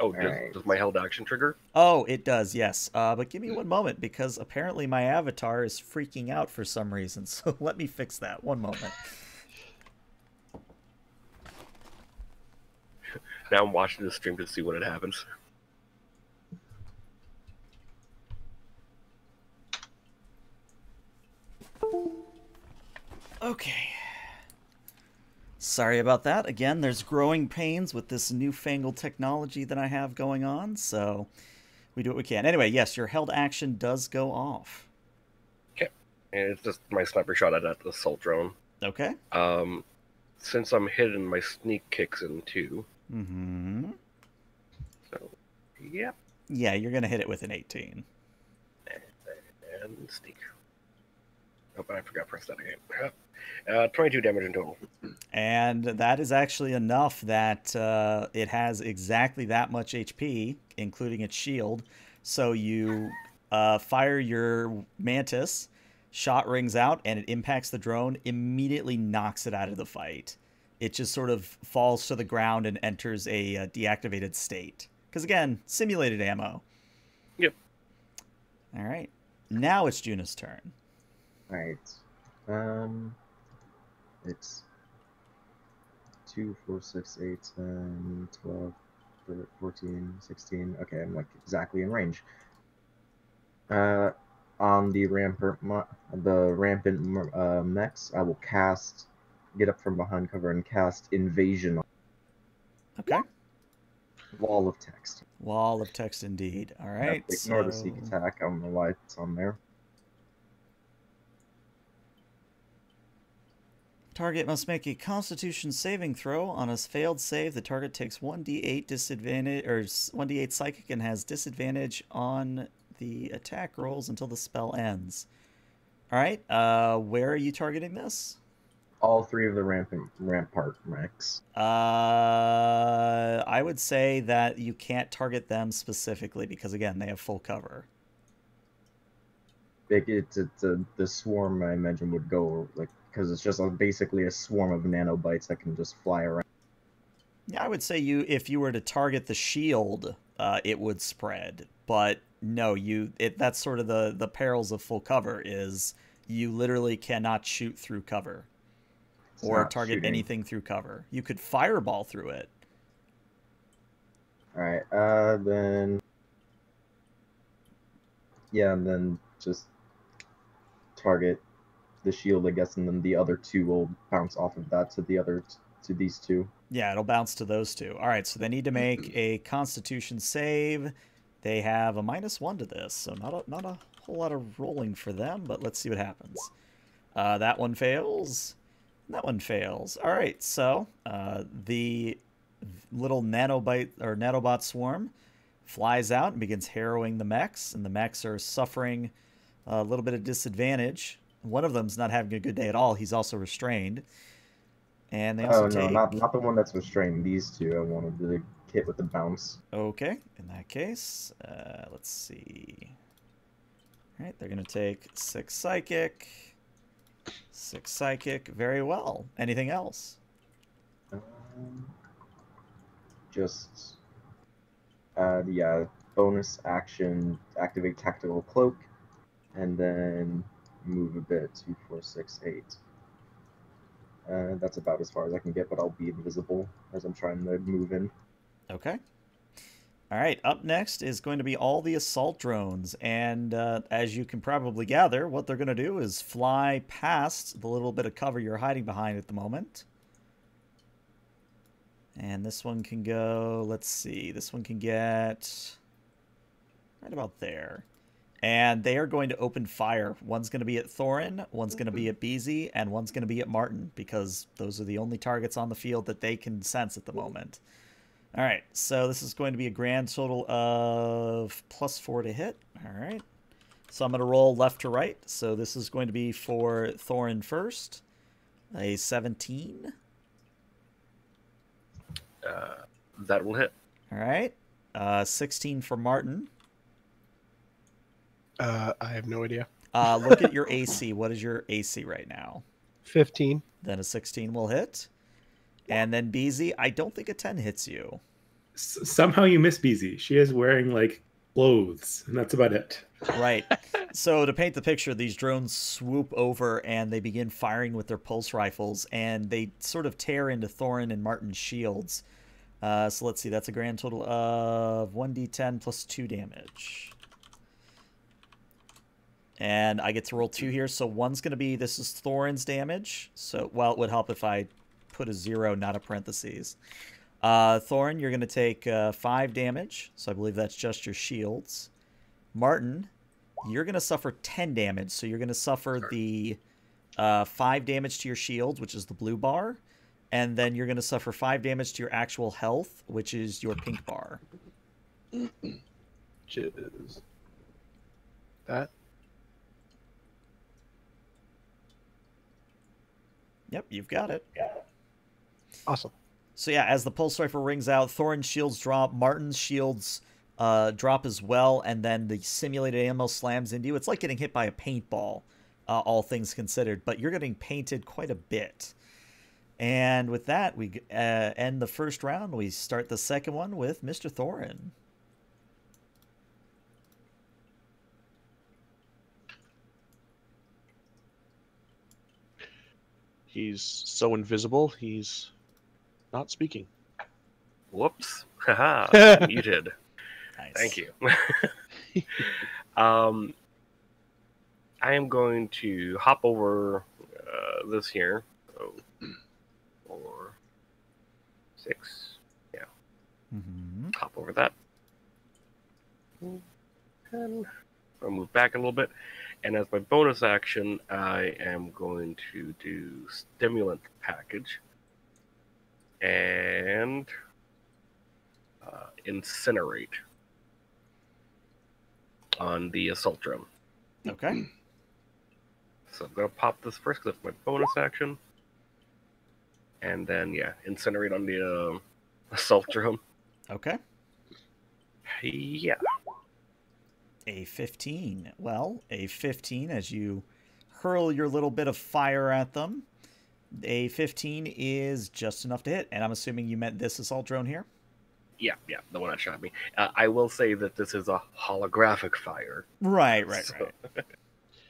Oh, does my held action trigger? Oh, it does, yes. But give me 1 moment, because apparently my avatar is freaking out for some reason. So let me fix that. 1 moment. Now I'm watching the stream to see when it happens. Okay. Sorry about that. Again, there's growing pains with this newfangled technology that I have going on, so we do what we can. Anyway, yes, your held action does go off. Okay. And it's just my sniper shot at the assault drone. Okay. Since I'm hidden, my sneak kicks in too. Mm-hmm. So, yeah. Yeah, you're going to hit it with an 18. And sneak. Oh, I forgot to press that again. 22 damage in total. And that is actually enough that it has exactly that much HP, including its shield. So you fire your Mantis, shot rings out, and it impacts the drone, immediately knocks it out of the fight. It just sort of falls to the ground and enters a deactivated state. Because, again, simulated ammo. Yep. All right. Now it's Juna's turn. All right. It's 2, 4, 6, 8, 10, 12, 14, 16. Okay, I'm like exactly in range. On the rampant mechs, I will cast, get up from behind cover and cast Invasion. Okay. Wall of text. Wall of text indeed. All right. Ignore the sneak attack. I don't know why it's on there. Target must make a Constitution saving throw. On a failed save, the target takes 1d8 disadvantage or 1d8 psychic and has disadvantage on the attack rolls until the spell ends. All right. Where are you targeting this? All three of the rampart mechs. I would say that you can't target them specifically because again they have full cover. The swarm I imagine would go like because it's just basically a swarm of nanobites that can just fly around. Yeah, I would say if you were to target the shield, it would spread. But no, that's sort of the perils of full cover is you literally cannot shoot through cover. Or target anything through cover. You could fireball through it. All right. Then. Yeah, and then just target the shield, I guess, and then the other two will bounce off of that to the other to these two. Yeah, it'll bounce to those two. All right, so they need to make a Constitution save. They have a -1 to this, so not a whole lot of rolling for them. But let's see what happens. That one fails. That one fails. All right, so the little nanobot swarm flies out and begins harrowing the mechs, and the mechs are suffering a little bit of disadvantage. One of them's not having a good day at all. He's also restrained, and they also take... not the one that's restrained. These two. I wanted to hit with the bounce. Okay, in that case, let's see. All right, they're gonna take 6 psychic. 6 psychic, very well. Anything else? Just, yeah, bonus action, activate tactical cloak, and then move a bit, 2, 4, 6, 8. That's about as far as I can get, but I'll be invisible as I'm trying to move in. Okay. All right, up next is going to be all the assault drones. And as you can probably gather, what they're going to do is fly past the little bit of cover you're hiding behind at the moment. And this one can go, let's see, this one can get right about there. And they are going to open fire. One's going to be at Thorin, one's going to be at BZ, and one's going to be at Martin, because those are the only targets on the field that they can sense at the moment. All right, so this is going to be a grand total of +4 to hit. All right, so I'm going to roll left to right. So this is going to be for Thorin first, a 17. That will hit. All right, 16 for Martin. I have no idea. Look at your AC. What is your AC right now? 15. Then a 16 will hit. And then BZ, I don't think a 10 hits you. Somehow you miss BZ. She is wearing, like, clothes, and that's about it. Right. So to paint the picture, these drones swoop over, and they begin firing with their pulse rifles, and they sort of tear into Thorin and Martin's shields. So let's see. That's a grand total of 1d10 plus 2 damage. And I get to roll 2 here. So one's going to be, this is Thorin's damage. So, well, it would help if I... put a 0, not a parentheses. Thorin, you're going to take 5 damage. So I believe that's just your shields. Martin, you're going to suffer 10 damage. So you're going to suffer the 5 damage to your shield, which is the blue bar. And then you're going to suffer 5 damage to your actual health, which is your pink bar. Jeez. That. Yep, you've got it. Yeah. Awesome. So yeah, as the pulse rifle rings out, Thorin's shields drop, Martin's shields drop as well, and then the simulated ammo slams into you. It's like getting hit by a paintball, all things considered, but you're getting painted quite a bit. And with that, we end the first round. We start the second one with Mr. Thorin. He's so invisible, he's... not speaking. Whoops. Haha, you did. Nice. Thank you. I am going to hop over this here. So 4, 6. Yeah. Mm-hmm. Hop over that. 10. I'll move back a little bit. And as my bonus action, I am going to do Stimulant Package and Incinerate on the Assault Drum. Okay. So I'm going to pop this first because that's my bonus action. And then, yeah, Incinerate on the Assault Drum. Okay. Yeah. A 15. Well, a 15 as you hurl your little bit of fire at them. A 15 is just enough to hit, and I'm assuming you meant this assault drone here? Yeah, yeah, the one that shot me. I will say that this is a holographic fire. Right, right, so. Right.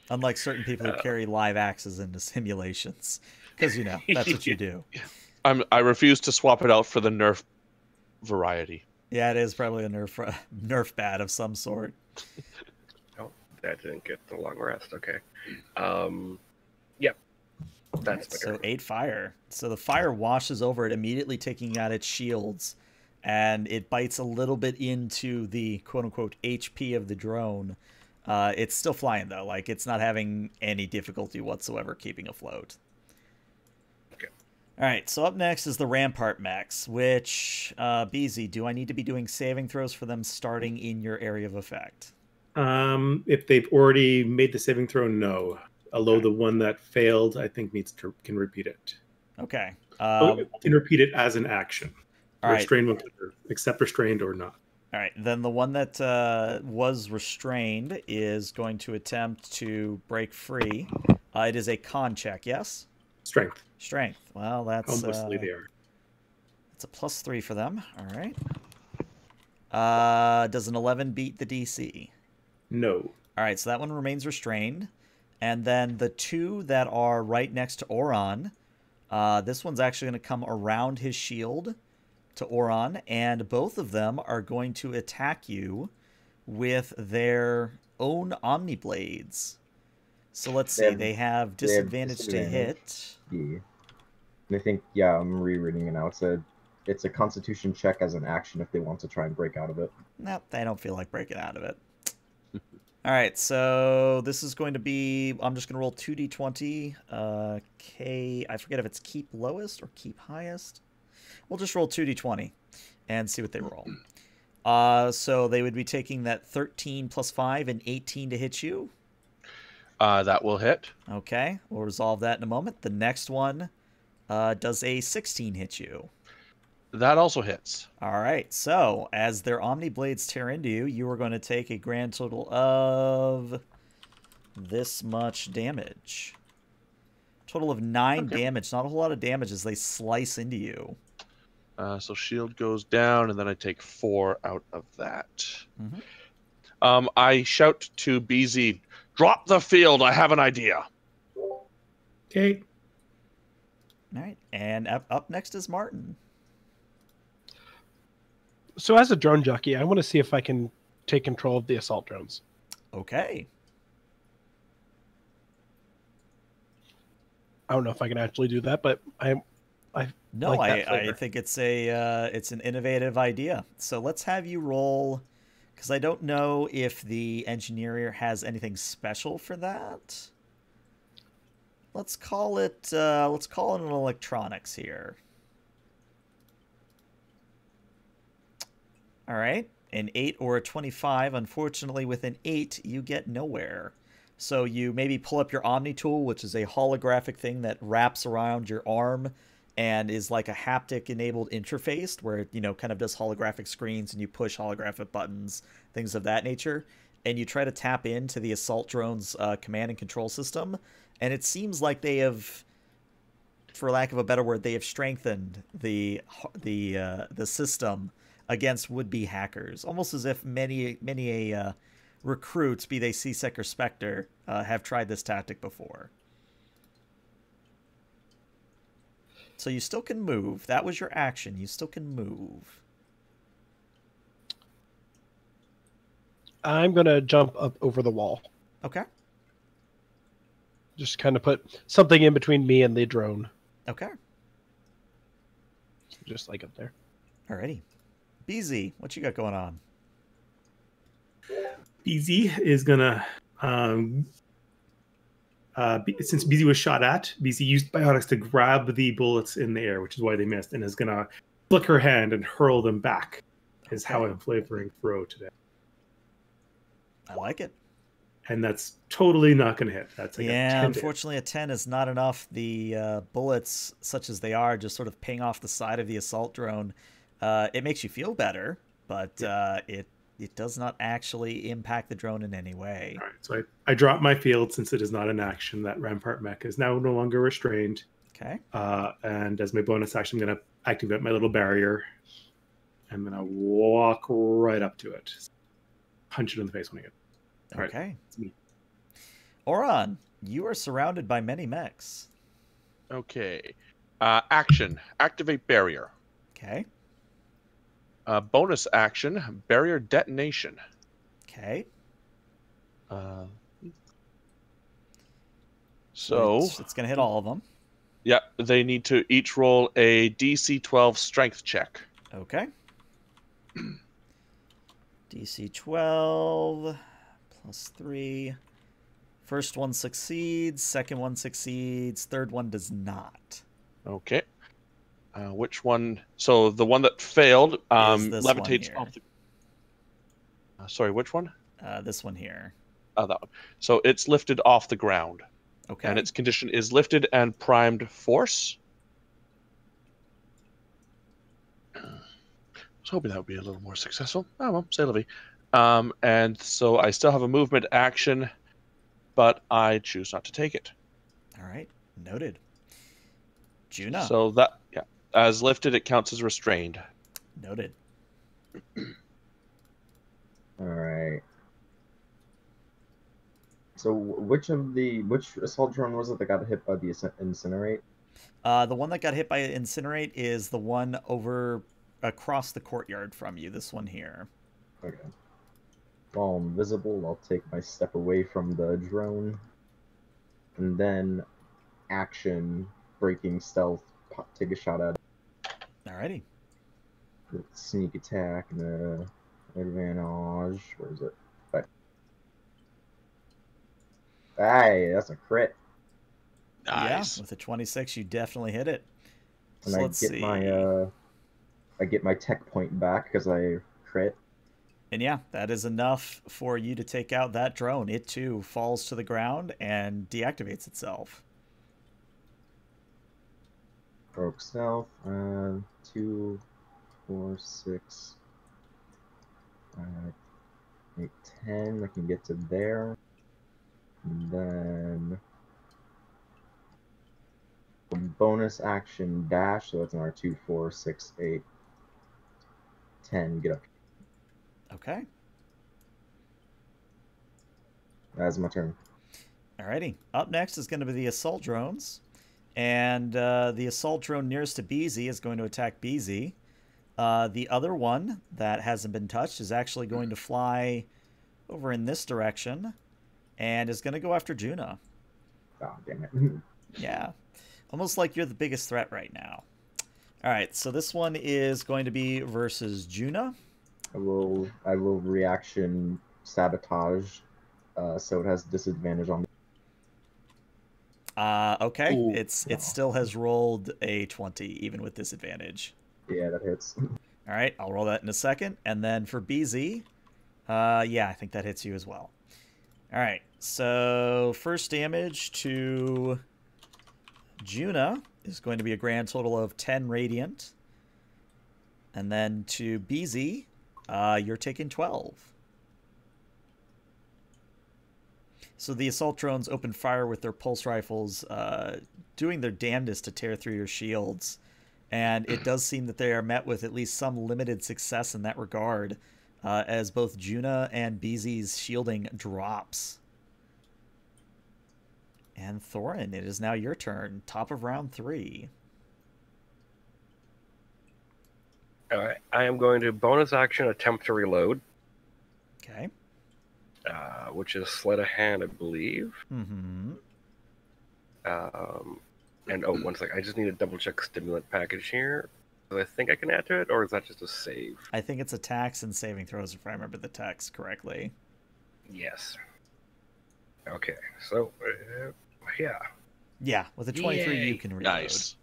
Unlike certain people who carry live axes into simulations. Because, you know, that's what you do. I refuse to swap it out for the Nerf variety. Yeah, it is probably a Nerf bat of some sort. Oh, that didn't get the long rest. Okay. Yep. Yeah, that's right, so 8 fire. So the fire washes over it, immediately taking out its shields, and it bites a little bit into the quote-unquote HP of the drone. It's still flying, though. Like, it's not having any difficulty whatsoever keeping afloat. Okay. All right, so up next is the Rampart Mechs, which, BZ, do I need to be doing saving throws for them starting in your area of effect? If they've already made the saving throw, no. Although the one that failed, I think, can repeat it. Okay. Can repeat it as an action. All right. Restrained with her, except restrained or not. All right. Then the one that was restrained is going to attempt to break free. It is a con check, yes? Strength. Strength. Well, that's... Almost there. It's a +3 for them. All right. Does an 11 beat the DC? No. All right, so that one remains restrained. And then the two that are right next to Oran, this one's actually going to come around his shield to Oran, and both of them are going to attack you with their own Omni Blades. So let's see, they have disadvantage to hit. Yeah. I think, yeah, I'm rereading it now. It's a Constitution check as an action if they want to try and break out of it. Nope, they don't feel like breaking out of it. All right, so this is going to be, I'm just going to roll 2d20. I forget if it's keep lowest or keep highest. We'll just roll 2d20 and see what they roll. So they would be taking that 13 plus 5 and 18 to hit you. That will hit. Okay, we'll resolve that in a moment. The next one does a 16 hit you. That also hits. All right. So as their Omni Blades tear into you, you are going to take a grand total of this much damage. Total of 9 damage. Not a whole lot of damage as they slice into you. So shield goes down, and then I take 4 out of that. Mm-hmm. I shout to BZ, drop the field. I have an idea. Okay. All right. And up next is Martin. So as a drone jockey, I want to see if I can take control of the assault drones. Okay. I don't know if I can actually do that, but I think it's a it's an innovative idea. So let's have you roll, because I don't know if the engineer has anything special for that. Let's call it an electronics here. All right, an 8 or a 25. Unfortunately, with an 8, you get nowhere. So you maybe pull up your Omni Tool, which is a holographic thing that wraps around your arm and is like a haptic-enabled interface where it, you know, kind of does holographic screens and you push holographic buttons, things of that nature. And you try to tap into the assault drone's command and control system. And it seems like they have... For lack of a better word, they have strengthened the system against would-be hackers, almost as if many recruits, be they C-Sec or Spectre, have tried this tactic before. So you still can move. That was your action. You still can move. I'm going to jump up over the wall. Okay. Just kind of put something in between me and the drone. Okay. Just like up there. Alrighty. BZ, what you got going on? BZ is going to... since BZ was shot at, BZ used biotics to grab the bullets in the air, which is why they missed, and is going to flick her hand and hurl them back, is how I'm flavoring throw today. I like it. And that's totally not going to hit. That's like yeah, a 10. Unfortunately, a 10 is not enough. The bullets, such as they are, just sort of ping off the side of the assault drone. It makes you feel better, but it does not actually impact the drone in any way. All right, so I drop my field since it is not an action. That Rampart mech is now no longer restrained. Okay. And as my bonus action, I'm going to activate my little barrier. I'm going to walk right up to it. Punch it in the face when I get it. Okay. Right, it's me. Oran, you are surrounded by many mechs. Okay. Action. Activate barrier. Okay. Bonus action, barrier detonation. Okay. So... It's going to hit all of them. Yeah, they need to each roll a DC 12 strength check. Okay. DC 12 plus 3. First one succeeds, second one succeeds, third one does not. Okay. Which one? So the one that failed levitates off the... sorry, which one? This one here. Oh, that one. So it's lifted off the ground. Okay. And its condition is lifted and primed force. I was hoping that would be a little more successful. Oh, well, c'est la vie. And so I still have a movement action, but I choose not to take it. All right. Noted. Juna. So that... yeah. As lifted, it counts as restrained. Noted. All right. So which assault drone was it that got hit by the incinerate? The one that got hit by incinerate is the one over across the courtyard from you. This one here. Okay. While I'm visible, I'll take my step away from the drone, and then action breaking stealth. Take a shot at it. Alrighty. Sneak attack and the advantage. Where is it? Right. Hey, that's a crit. Nice. Yeah, with a 26, you definitely hit it. And so let's see. I get my tech point back because I crit. And yeah, that is enough for you to take out that drone. It too falls to the ground and deactivates itself. Broke stealth, 2, 4, 6, 8, 10. I can get to there. And then bonus action dash, so that's another 2, 4, 6, 8, 10. Get up. Okay. That's my turn. Alrighty. Up next is going to be the assault drones. And the assault drone nearest to BZ is going to attack BZ. The other one that hasn't been touched is actually going to fly over in this direction and is going to go after Juna. Oh, damn it. Yeah. Almost like you're the biggest threat right now. All right, so this one is going to be versus Juna. I will reaction sabotage, so it has disadvantage on... okay. Ooh, it still has rolled a 20, even with disadvantage. Yeah, that hits. All right, I'll roll that in a second. And then for BZ, yeah, I think that hits you as well. All right, so first damage to Juna is going to be a grand total of 10 radiant. And then to BZ, you're taking 12. So the assault drones open fire with their pulse rifles, doing their damnedest to tear through your shields. And it does seem that they are met with at least some limited success in that regard, as both Juna and BZ's shielding drops. And Thorin, it is now your turn. Top of round 3. All right. I am going to bonus action attempt to reload. Okay. which is sleight of hand, I believe. Mm-hmm. And oh, one second. I just need to double check stimulant package here. Do I think I can add to it, or is that just a save? I think it's attacks and saving throws, if I remember the text correctly. Yes. Okay, so, yeah. Yeah, with a 23, yay, you can reload. Nice.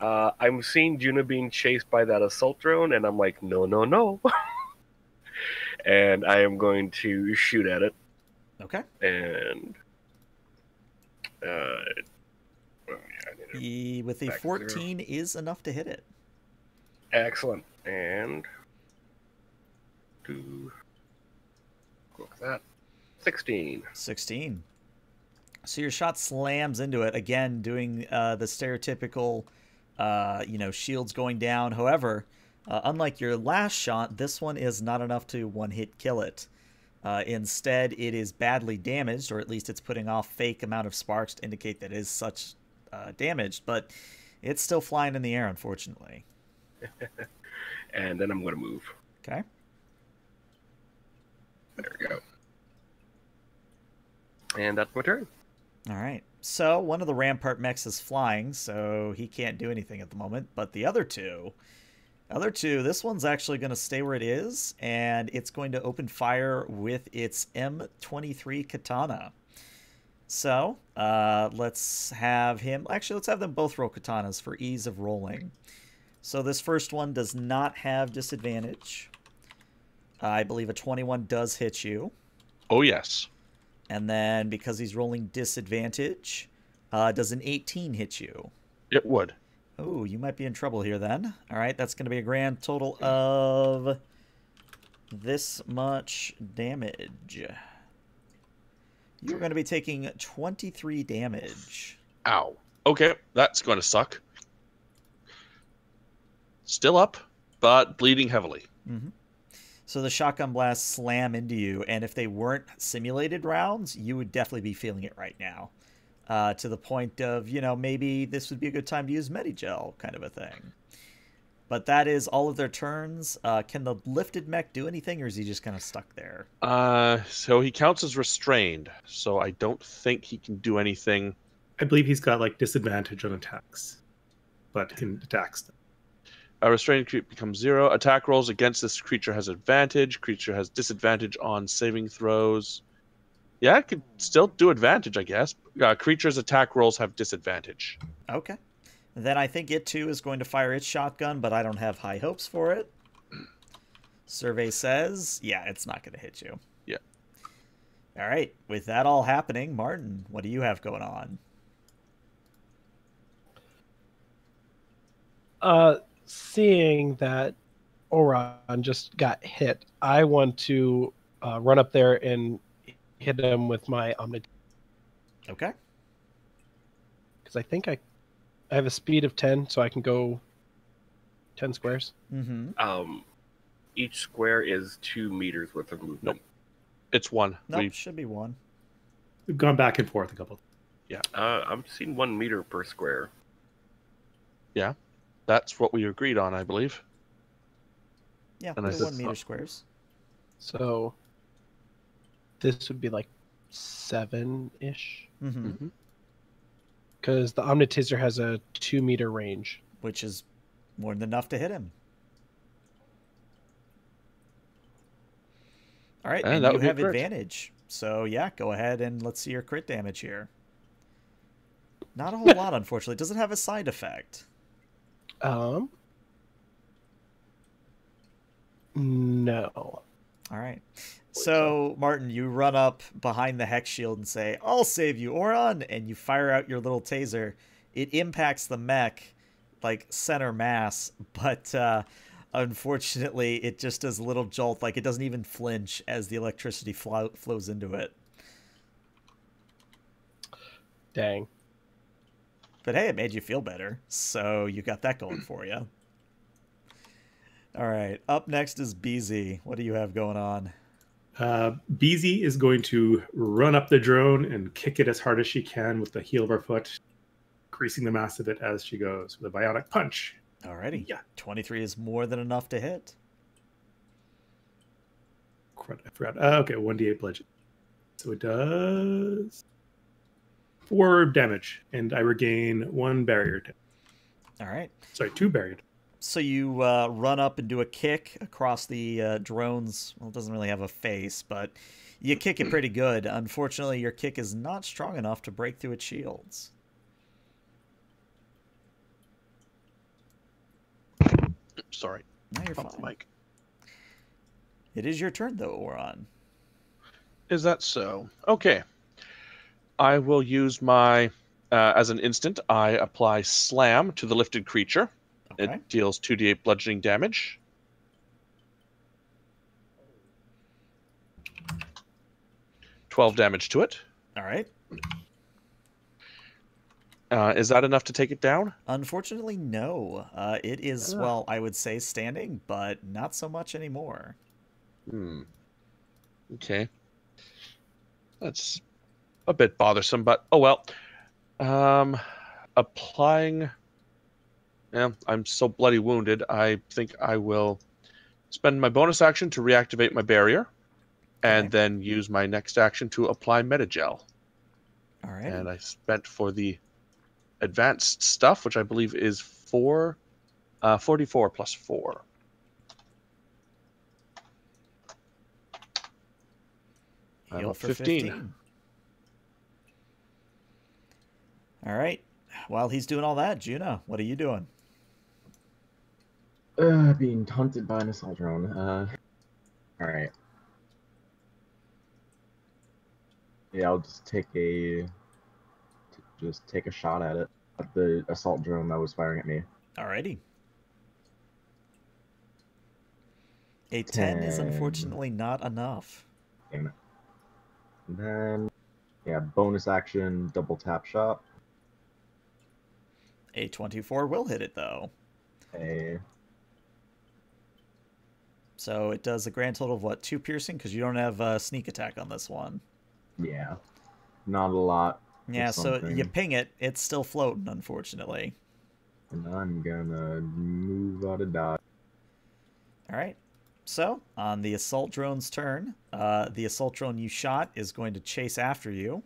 I'm seeing Juna being chased by that assault drone, and I'm like, no, no, no. And I am going to shoot at it. Okay. And... well, yeah, with the 14 zero is enough to hit it. Excellent. And... Go with that. 16. 16. So your shot slams into it, again, doing the stereotypical... you know, shields going down. However, unlike your last shot, this one is not enough to one-hit kill it. Instead, it is badly damaged, or at least it's putting off fake amount of sparks to indicate that it is such damaged, but it's still flying in the air, unfortunately. And then I'm going to move. Okay. There we go. And that's my turn. All right. So one of the Rampart mechs is flying, so he can't do anything at the moment. But the other two, this one's actually going to stay where it is, and it's going to open fire with its M23 katana. So let's have him. Actually, let's have them both roll katanas for ease of rolling. So this first one does not have disadvantage. I believe a 21 does hit you. Oh, yes. And then, because he's rolling disadvantage, does an 18 hit you? It would. Oh, you might be in trouble here then. All right, that's going to be a grand total of this much damage. You're going to be taking 23 damage. Ow. Okay, that's going to suck. Still up, but bleeding heavily. Mm-hmm. So the shotgun blasts slam into you, and if they weren't simulated rounds, you would definitely be feeling it right now. To the point of, you know, maybe this would be a good time to use Medigel kind of a thing. But that is all of their turns. Can the lifted mech do anything, or is he just kind of stuck there? So he counts as restrained, so I don't think he can do anything. I believe he's got, like, disadvantage on attacks, but he attacks them. A restrained creep becomes 0. Attack rolls against this creature has advantage. Creature has disadvantage on saving throws. Yeah, I could still do advantage, I guess. Creatures' attack rolls have disadvantage. Okay. Then I think it, too, is going to fire its shotgun, but I don't have high hopes for it. Survey says, yeah, it's not going to hit you. Yeah. All right. With that all happening, Martin, what do you have going on? Seeing that Oran just got hit, I want to run up there and hit him with my Omni. Okay. Because I think I have a speed of 10, so I can go 10 squares. Mm-hmm. Each square is 2 meters worth of movement. Nope. It's one. Nope, it should be one. We've gone back and forth a couple. Yeah. I'm seeing 1 meter per square. Yeah. That's what we agreed on, I believe. Yeah, and 1 meter squares. So this would be like 7-ish. Because the Omnitizer has a 2 meter range. Which is more than enough to hit him. All right, and you have advantage. So yeah, go ahead and let's see your crit damage here. Not a whole lot, unfortunately. It doesn't have a side effect. No. All right. So, Martin, you run up behind the hex shield and say, I'll save you, Oran, and you fire out your little taser. It impacts the mech, like, center mass, but unfortunately, it just does a little jolt. Like, it doesn't even flinch as the electricity flows into it. Dang. But hey, it made you feel better, so you got that going for you. All right, up next is BZ. What do you have going on? BZ is going to run up the drone and kick it as hard as she can with the heel of her foot, increasing the mass of it as she goes with a bionic punch. Alrighty, yeah, 23 is more than enough to hit. I forgot. Okay, 1d8 bludgeon. So it does 4 damage, and I regain 1 barrier damage. All right. Sorry, 2 barrier damage. So you run up and do a kick across the drone's... Well, it doesn't really have a face, but you kick it pretty good. Unfortunately, your kick is not strong enough to break through its shields. Sorry. No, you're fine. Mike. It is your turn, though, Oran. Is that so? Okay. I will use my... as an instant, I apply Slam to the lifted creature. Okay. It deals 2d8 bludgeoning damage. Oh. 12 damage to it. All right. Is that enough to take it down? Unfortunately, no. It is, well, I would say standing, but not so much anymore. Hmm. Okay. That's a bit bothersome, but oh well. Applying... Yeah, I'm so bloody wounded. I think I will spend my bonus action to reactivate my barrier and then use my next action to apply Metagel. All right. And I spent for the advanced stuff, which I believe is 44 plus 4. I'm up 15. All right. While he's doing all that, Juno, what are you doing? Being hunted by an assault drone. All right. Yeah, I'll just take a shot at it, at the assault drone that was firing at me. Alrighty. A 10 is unfortunately not enough. Damn it. And then, yeah, bonus action, double tap shot. A 24 will hit it, though. Hey. So it does a grand total of, what, 2 piercing? Because you don't have a sneak attack on this one. Yeah. Not a lot. Yeah, so you ping it. It's still floating, unfortunately. And I'm going to move out of dodge. All right. So on the assault drone's turn, the assault drone you shot is going to chase after you.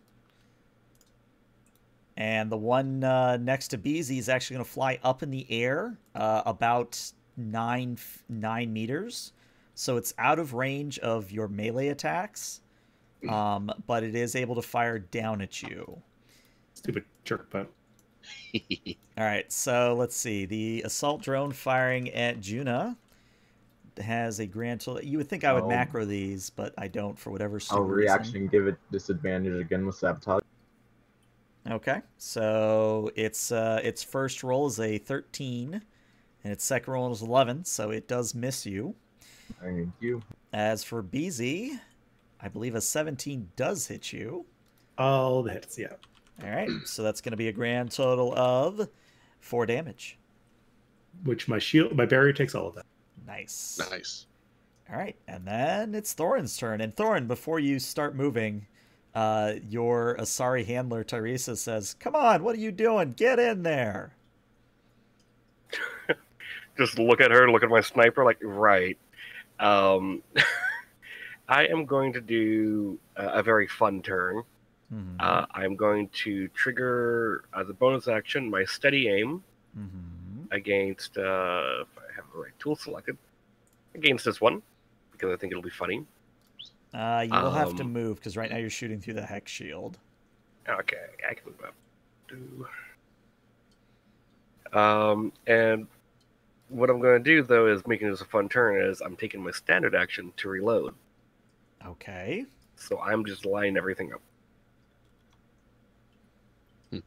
And the one next to Beezy is actually going to fly up in the air about 9 meters. So it's out of range of your melee attacks, but it is able to fire down at you. Stupid jerk butt. All right, so let's see. The assault drone firing at Juna has a grand total. You would think I would macro these, but I don't for whatever reason. I'll reaction give it disadvantage again with sabotage. Okay, so its first roll is a 13, and its second roll is 11, so it does miss you. Thank you. As for BZ, I believe a 17 does hit you. All the hits, yeah. All right, so that's going to be a grand total of 4 damage. Which my barrier takes all of that. Nice. Nice. All right, and then it's Thorin's turn. And Thorin, before you start moving... your Asari handler, Tyresa, says, "Come on, what are you doing? Get in there." Just look at her, look at my sniper, like, right. I am going to do a very fun turn. Mm-hmm. I'm going to trigger, as a bonus action, my steady aim against, if I have the right tool selected, against this one, because I think it'll be funny. You will have to move, because right now you're shooting through the hex shield. Okay, I can move up. And what I'm going to do, though, is making this a fun turn, is I'm taking my standard action to reload. Okay. So I'm just lining everything up. Hmm.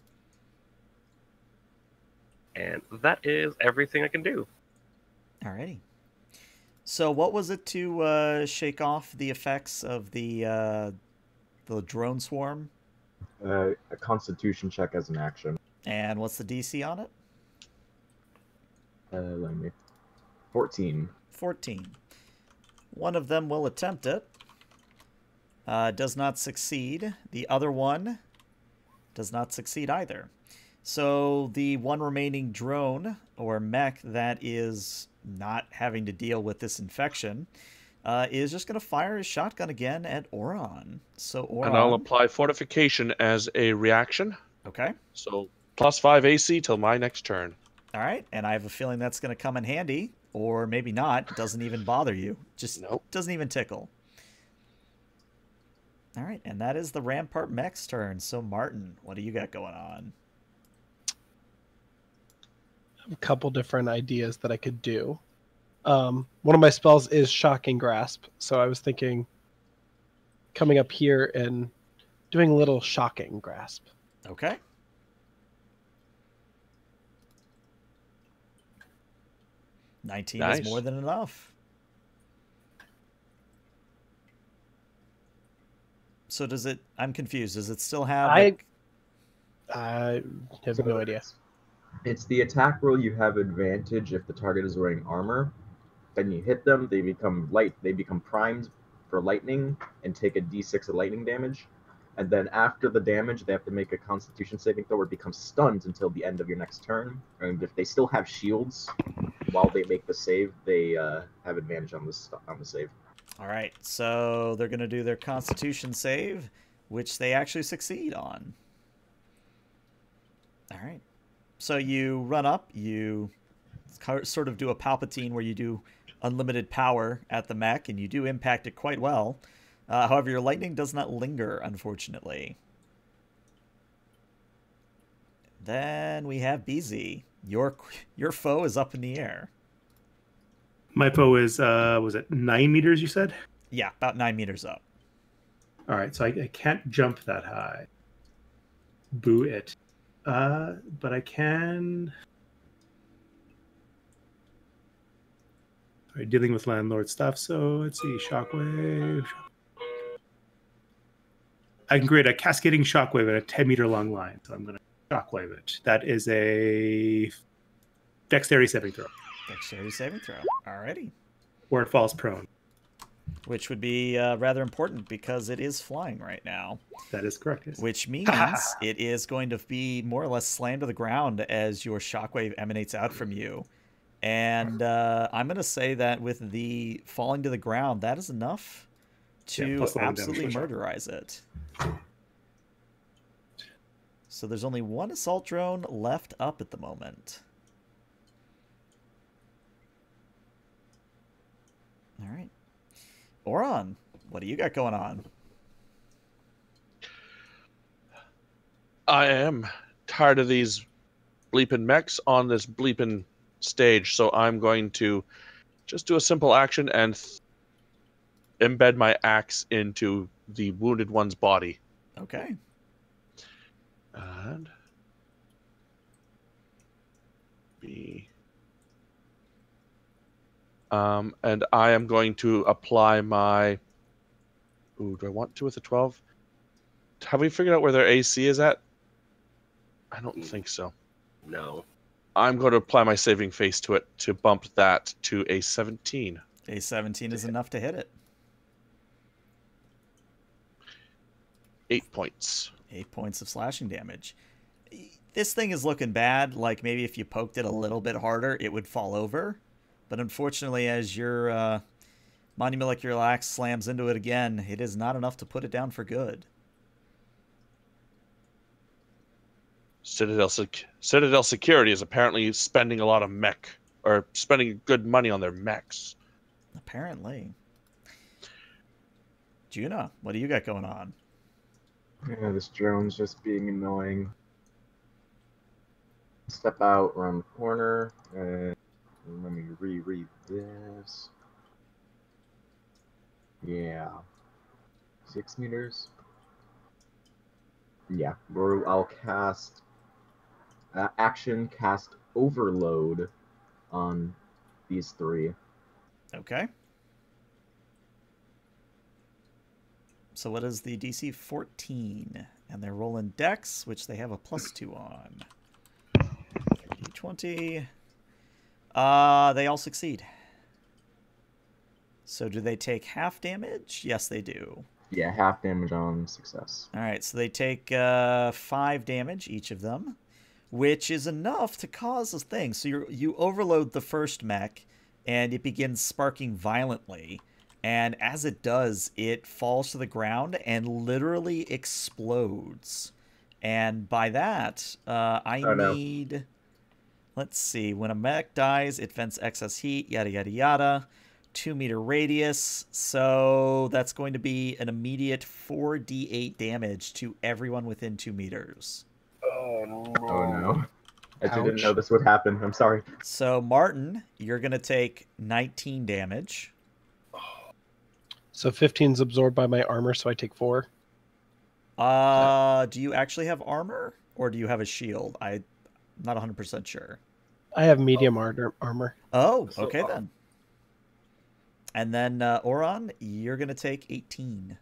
And that is everything I can do. Alrighty. So what was it to shake off the effects of the drone swarm? A constitution check as an action. And what's the DC on it? Let me... 14. 14. One of them will attempt it. Does not succeed. The other one does not succeed either. So the one remaining drone or mech that is... not having to deal with this infection is just going to fire his shotgun again at Oran. So Oran... And I'll apply Fortification as a reaction. Okay. So +5 AC till my next turn. All right. And I have a feeling that's going to come in handy. Or maybe not. It doesn't even bother you. Just nope. Doesn't even tickle. All right. And that is the Rampart Mech's turn. So, Martin, what do you got going on? A couple different ideas that I could do. One of my spells is Shocking Grasp, so I was thinking coming up here and doing a little Shocking Grasp. Okay. Nice. Is more than enough. So does it... I'm confused. Does it still have... I have no idea. It's the attack roll. You have advantage if the target is wearing armor. Then you hit them, they become light. They become primed for lightning and take a d6 of lightning damage. And then after the damage, they have to make a Constitution saving throw or become stunned until the end of your next turn. And if they still have shields while they make the save, they have advantage on the save. All right, so they're going to do their Constitution save, which they actually succeed on. All right. So you run up, you sort of do a Palpatine where you do unlimited power at the mech, and you do impact it quite well. However, your lightning does not linger, unfortunately. Then we have BZ. Your foe is up in the air. My foe is, was it 9 meters, you said? Yeah, about 9 meters up. All right, so I can't jump that high. Boo it. But I can... All right, dealing with landlord stuff, so let's see, shockwave. I can create a cascading shockwave at a 10-meter long line, so I'm going to shockwave it. That is a dexterity saving throw. Dexterity saving throw, alrighty. Or it falls prone. Which would be rather important because it is flying right now. That is correct. Yes. Which means it is going to be more or less slammed to the ground as your shockwave emanates out from you. And I'm going to say that with the falling to the ground, that is enough to absolutely murderize it. So there's only one assault drone left up at the moment. All right. Oran, what do you got going on? I am tired of these bleeping mechs on this bleeping stage, so I'm going to just do a simple action and embed my axe into the wounded one's body. Okay. And B. And I am going to apply my... Ooh, do I want to with a 12? Have we figured out where their AC is at? I don't think so. No. I'm going to apply my saving face to it to bump that to a 17. A 17 is enough to hit it. 8 points. 8 points of slashing damage. This thing is looking bad. Like, maybe if you poked it a little bit harder, it would fall over. But unfortunately, as your monomolecular axe slams into it again, it is not enough to put it down for good. Citadel Security is apparently spending a lot of mech, or spending good money on their mechs. Apparently. Juna, what do you got going on? Yeah, this drone's just being annoying. Step out around the corner and... Let me reread this. Yeah. 6 meters. Yeah. I'll cast... action cast Overload on these three. Okay. So what is the DC? 14. And they're rolling Dex, which they have a +2 on. D20... they all succeed. So do they take half damage? Yes, they do. Yeah, half damage on success. All right, so they take 5 damage, each of them, which is enough to cause a thing. So you overload the first mech, and it begins sparking violently. And as it does, it falls to the ground and literally explodes. And by that, I need... Let's see. When a mech dies, it vents excess heat, yada, yada, yada. 2-meter radius. So that's going to be an immediate 4d8 damage to everyone within 2 meters. Oh, no. Oh, no. I didn't know this would happen. I'm sorry. So, Martin, you're going to take 19 damage. So 15 is absorbed by my armor, so I take 4. Do you actually have armor, or do you have a shield? I'm not 100% sure. I have medium armor. Oh, okay, so, then. And then, Oran, you're going to take 18.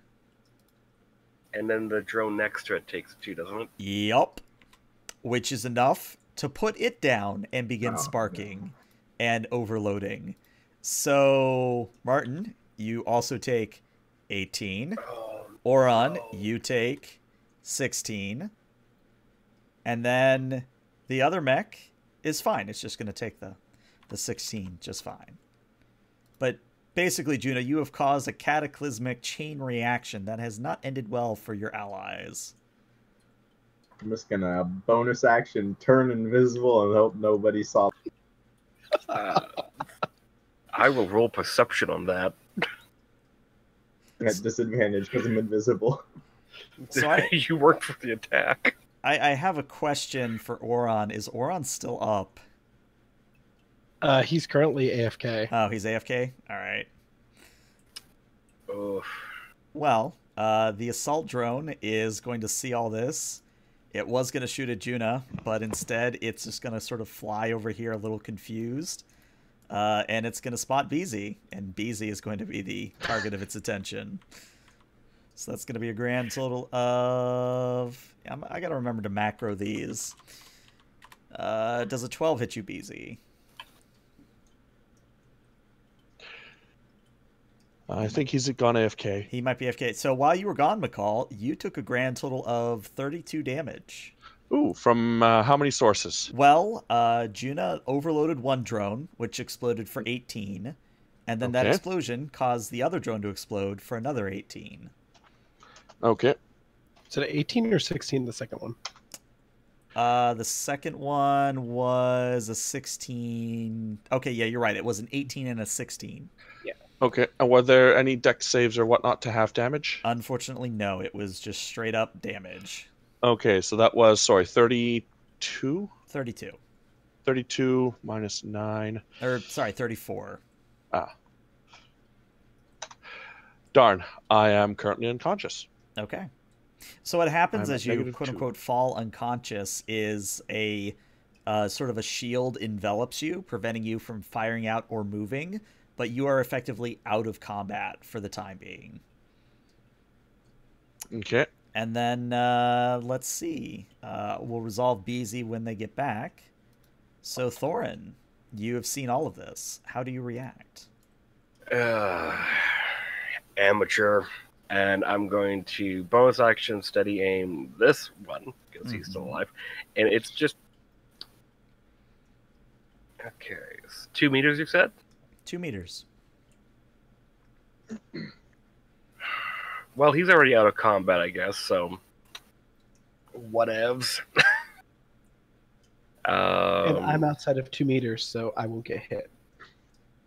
And then the drone next to it takes 2, doesn't it? Yup. Which is enough to put it down and begin sparking and overloading. So, Martin... You also take 18. Oran, you take 16. And then the other mech is fine. It's just going to take the 16 just fine. But basically, Juno, you have caused a cataclysmic chain reaction that has not ended well for your allies. I'm just going to bonus action, turn invisible, and hope nobody saw me. I will roll perception on that. At disadvantage because I'm invisible. So you work for the attack. I have a question for Oran. Is Oran still up? He's currently AFK. Oh, he's AFK? All right. Oof. Well, the assault drone is going to see all this. It was going to shoot at Juna, but instead it's just going to sort of fly over here a little confused. And it's going to spot BZ, and BZ is going to be the target of its attention. So that's going to be a grand total of... I got to remember to macro these. Does a 12 hit you, BZ? I think he's gone AFK. He might be AFK. So while you were gone, McCall, you took a grand total of 32 damage. Ooh, from how many sources? Well, Juna overloaded one drone, which exploded for 18. And then that explosion caused the other drone to explode for another 18. Okay. So 18 or 16, the second one? The second one was a 16. Okay, yeah, you're right. It was an 18 and a 16. Yeah. Okay. And were there any dex saves or whatnot to half damage? Unfortunately, no. It was just straight up damage. Okay, so that was, sorry, 32? 32. 32 minus 9. Or, sorry, 34. Ah. Darn, I am currently unconscious. Okay. So what happens as you, quote-unquote, fall unconscious is a sort of a shield envelops you, preventing you from firing out or moving, but you are effectively out of combat for the time being. Okay. And then, let's see. We'll resolve BZ when they get back. So, Thorin, you have seen all of this. How do you react? Amateur. And I'm going to bonus action, steady aim this one, because he's still alive. And it's just... Okay. It's 2 meters, you said? 2 meters. Well, he's already out of combat, I guess, so... Whatevs. And I'm outside of 2 meters, so I won't get hit.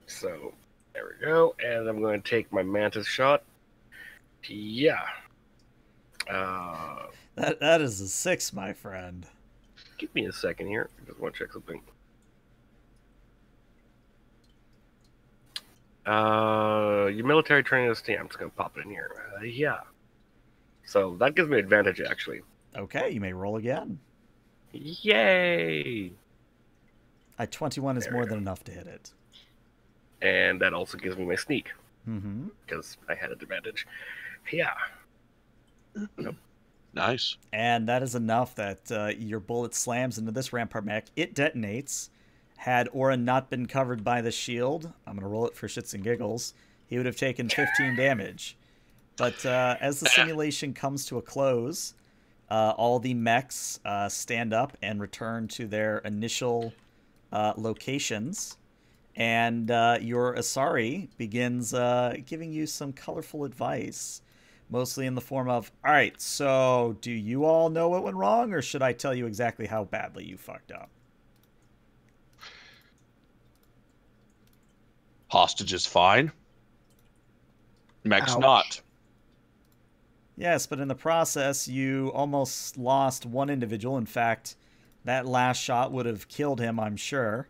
So, there we go. And I'm going to take my Mantis shot. Yeah. That is a 6, my friend. Give me a second here. I just want to check something. Your military training is I'm just going to pop it in here. Yeah. So that gives me advantage, actually. Okay, you may roll again. Yay! A 21 is more than enough to hit it. And that also gives me my sneak. Mm-hmm. Because I had an advantage. Yeah. Nope. Nice. And that is enough that your bullet slams into this Rampart mech. It detonates. Had Oran not been covered by the shield, I'm going to roll it for shits and giggles, he would have taken 15 damage. But as the simulation comes to a close, all the mechs stand up and return to their initial locations. And your Asari begins giving you some colorful advice, mostly in the form of, all right, so do you all know what went wrong, or should I tell you exactly how badly you fucked up? Hostage is fine. Mech's not. Yes, but in the process, you almost lost one individual. In fact, that last shot would have killed him, I'm sure.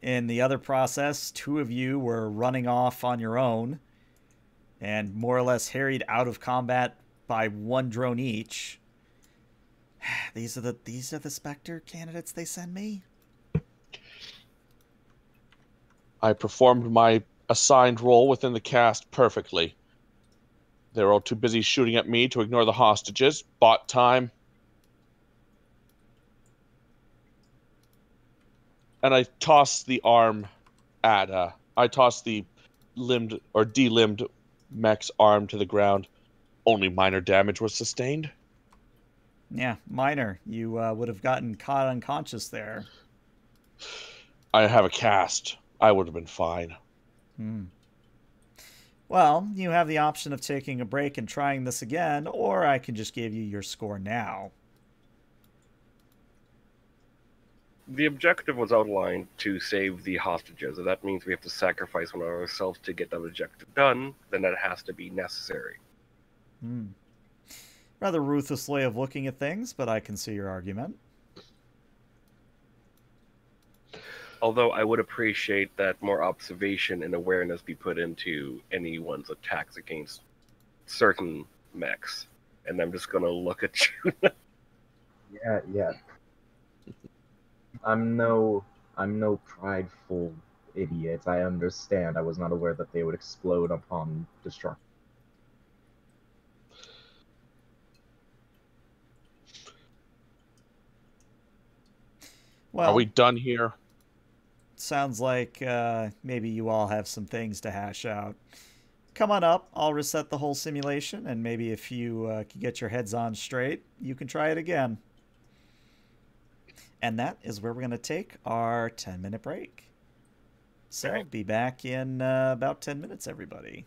In the other process, two of you were running off on your own and more or less harried out of combat by one drone each. These are the Spectre candidates they send me? I performed my assigned role within the cast perfectly. They were all too busy shooting at me to ignore the hostages. Bought time. And I tossed the arm at... I tossed the limbed or de-limbed mech's arm to the ground. Only minor damage was sustained. Yeah, minor. You would have gotten caught unconscious there. I have a cast. I would have been fine. Hmm. Well, you have the option of taking a break and trying this again, or I can just give you your score now. The objective was outlined to save the hostages. If that means we have to sacrifice one of ourselves to get that objective done, then that has to be necessary. Hmm. Rather ruthless way of looking at things, but I can see your argument. Although I would appreciate that more observation and awareness be put into anyone's attacks against certain mechs. And I'm just going to look at you. Yeah. I'm no prideful idiot. I understand. I was not aware that they would explode upon destruction. Well, are we done here? Sounds like maybe you all have some things to hash out. Come on up. I'll reset the whole simulation, and maybe if you can get your heads on straight, you can try it again. And that is where we're going to take our 10-minute break. So I'll be back in about 10 minutes, everybody.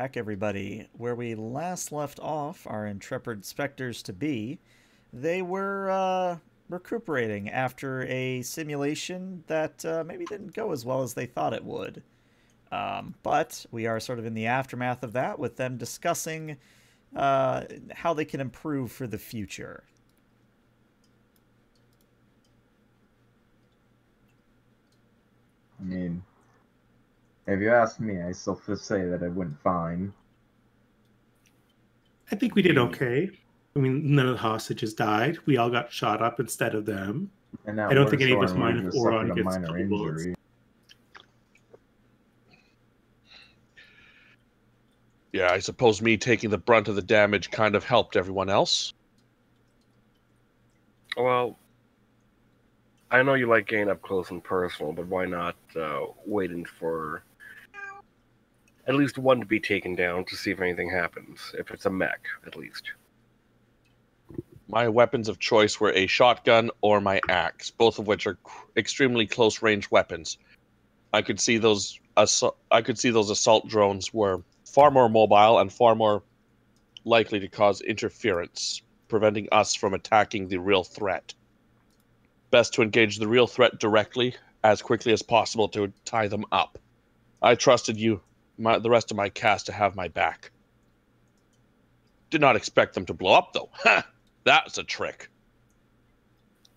back, everybody. Where we last left off, our intrepid Spectres-to-be, they were recuperating after a simulation that maybe didn't go as well as they thought it would. But we are sort of in the aftermath of that, with them discussing how they can improve for the future. I mean, if you ask me, I still say that it went fine. I think we did okay. I mean, none of the hostages died. We all got shot up instead of them. And I don't think any of us mind if Oran gets a couple bullets. Yeah, I suppose me taking the brunt of the damage kind of helped everyone else. Well, I know you like getting up close and personal, but why not waiting for at least one to be taken down to see if anything happens, if it's a mech, at least. My weapons of choice were a shotgun or my axe, both of which are extremely close-range weapons. I could see those assault drones were far more mobile and far more likely to cause interference, preventing us from attacking the real threat. Best to engage the real threat directly, as quickly as possible to tie them up. I trusted you, the rest of my cast, to have my back. Did not expect them to blow up, though. Ha! That's a trick.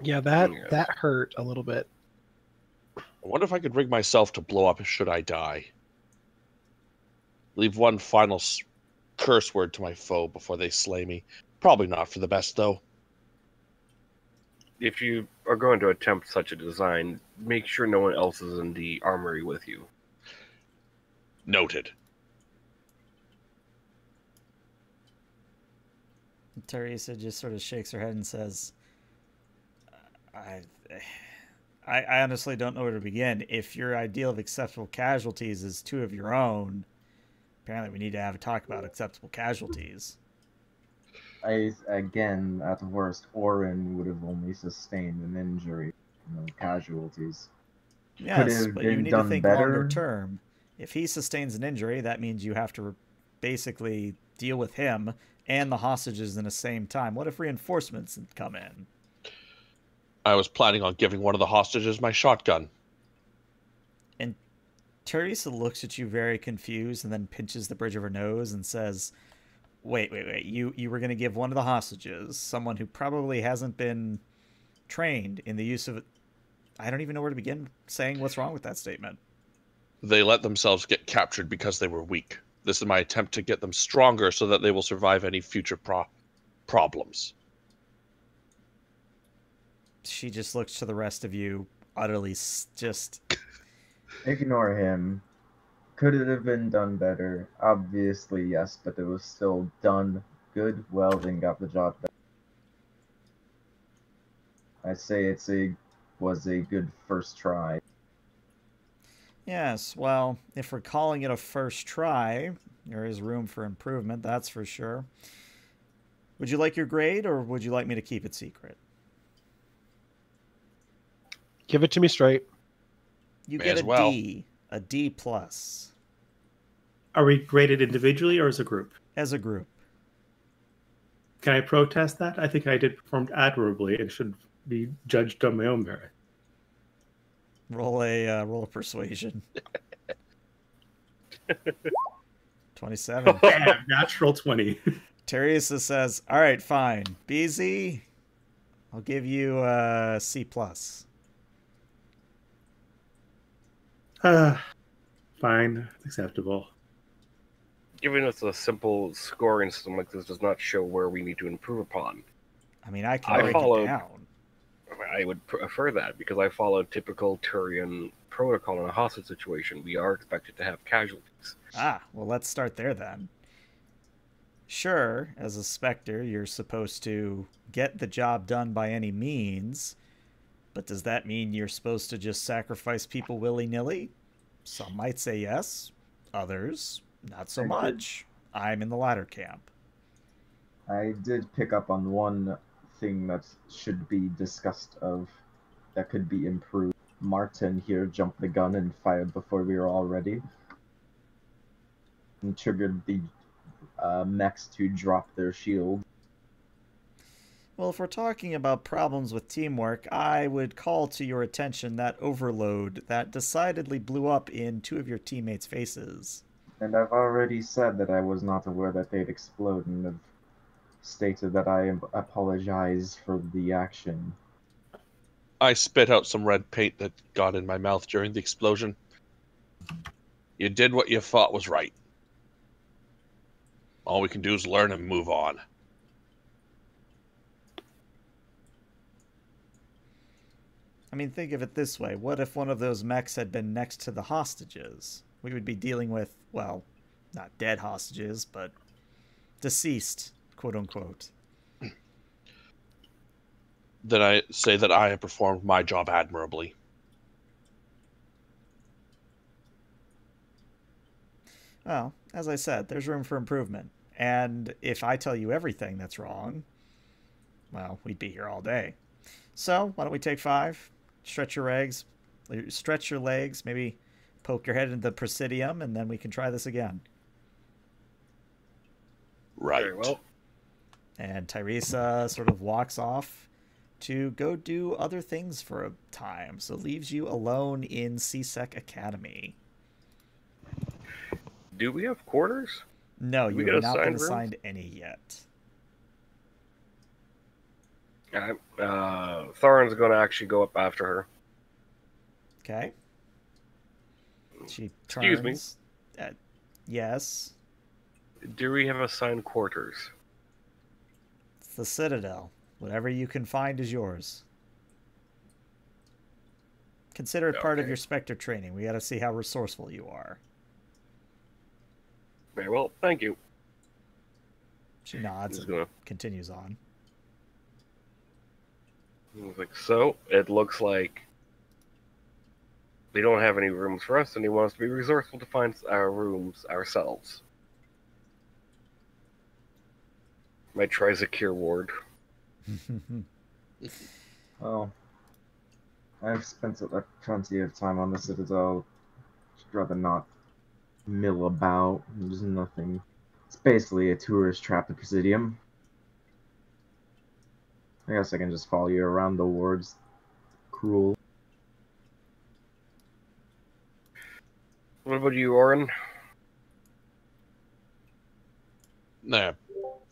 Yeah, that hurt a little bit. I wonder if I could rig myself to blow up should I die. Leave one final curse word to my foe before they slay me. Probably not for the best, though. If you are going to attempt such a design, make sure no one else is in the armory with you. Noted. Tyresa just sort of shakes her head and says, I honestly don't know where to begin. If your ideal of acceptable casualties is two of your own, apparently we need to have a talk about acceptable casualties. Again, at the worst, Oran would have only sustained an injury from those casualties. Yes, but you need to think longer term. If he sustains an injury, that means you have to basically deal with him and the hostages in the same time. What if reinforcements come in? I was planning on giving one of the hostages my shotgun. And Tyresa looks at you very confused and then pinches the bridge of her nose and says, Wait. You were going to give one of the hostages, someone who probably hasn't been trained in the use of it. I don't even know where to begin saying what's wrong with that statement. They let themselves get captured because they were weak. This is my attempt to get them stronger so that they will survive any future problems. She just looks to the rest of you, utterly just... Ignore him. Could it have been done better? Obviously, yes, but it was still done good, well, and got the job done. I say it was a good first try. Yes, well, if we're calling it a first try, there is room for improvement, that's for sure. Would you like your grade, or would you like me to keep it secret? Give it to me straight. You get a D. A D+. Are we graded individually or as a group? As a group. Can I protest that? I think I did perform admirably and should be judged on my own merit. Roll a persuasion. 27. Damn, natural 20. Tyresa says, "All right, fine. BZ, I'll give you a C+." Fine. Acceptable. Giving us a simple scoring system like this does not show where we need to improve upon. I mean, I can break it down. I would prefer that, because I followed typical Turian protocol in a hostage situation. We are expected to have casualties. Ah, well, let's start there then. Sure, as a Spectre, you're supposed to get the job done by any means... But does that mean you're supposed to just sacrifice people willy-nilly? Some might say yes. Others, not so much. I'm in the latter camp. I did pick up on one thing that should be discussed of that could be improved. Martin here jumped the gun and fired before we were all ready. and triggered the mechs to drop their shield. Well, if we're talking about problems with teamwork, I would call to your attention that overload that decidedly blew up in two of your teammates' faces. And I've already said that I was not aware that they'd explode, and have stated that I apologize for the action. I spit out some red paint that got in my mouth during the explosion. You did what you thought was right. All we can do is learn and move on. I mean, think of it this way. What if one of those mechs had been next to the hostages? We would be dealing with, well, not dead hostages, but deceased, quote-unquote. Then I say that I have performed my job admirably. Well, as I said, there's room for improvement. And if I tell you everything that's wrong, well, we'd be here all day. So, why don't we take 5, stretch your legs, maybe poke your head into the Presidium, and then we can try this again. Right. Very well. And Tyresa sort of walks off to go do other things for a time, so leaves you alone in C-Sec Academy. Do we have quarters? No, you have not been assigned any yet. Thorin's going to actually go up after her. Okay. She turns. Excuse me. Yes. Do we have assigned quarters? It's the Citadel. Whatever you can find is yours. Consider it part of your Spectre training. We got to see how resourceful you are. Very well, thank you. She nods and continues on. Like, so, it looks like they don't have any rooms for us, and he wants to be resourceful to find our rooms ourselves. Might try Zakera Ward. Oh. I've spent a plenty of time on the Citadel. I'd rather not mill about. There's nothing. It's basically a tourist trap at Presidium. I guess I can just follow you around the wards. Krul. What about you, Oran? Nah.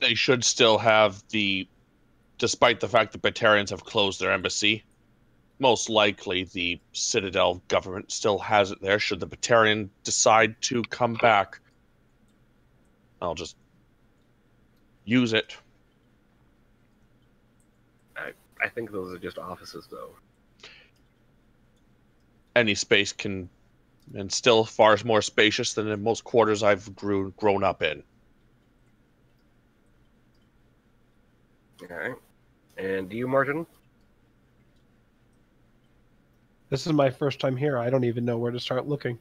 They should still have the... Despite the fact that Batarians have closed their embassy, most likely the Citadel government still has it there. Should the Batarian decide to come back, I'll just use it. I think those are just offices, though. Any space can, and still far more spacious than in most quarters I've grown up in. Okay. And you, Martin? This is my first time here. I don't even know where to start looking.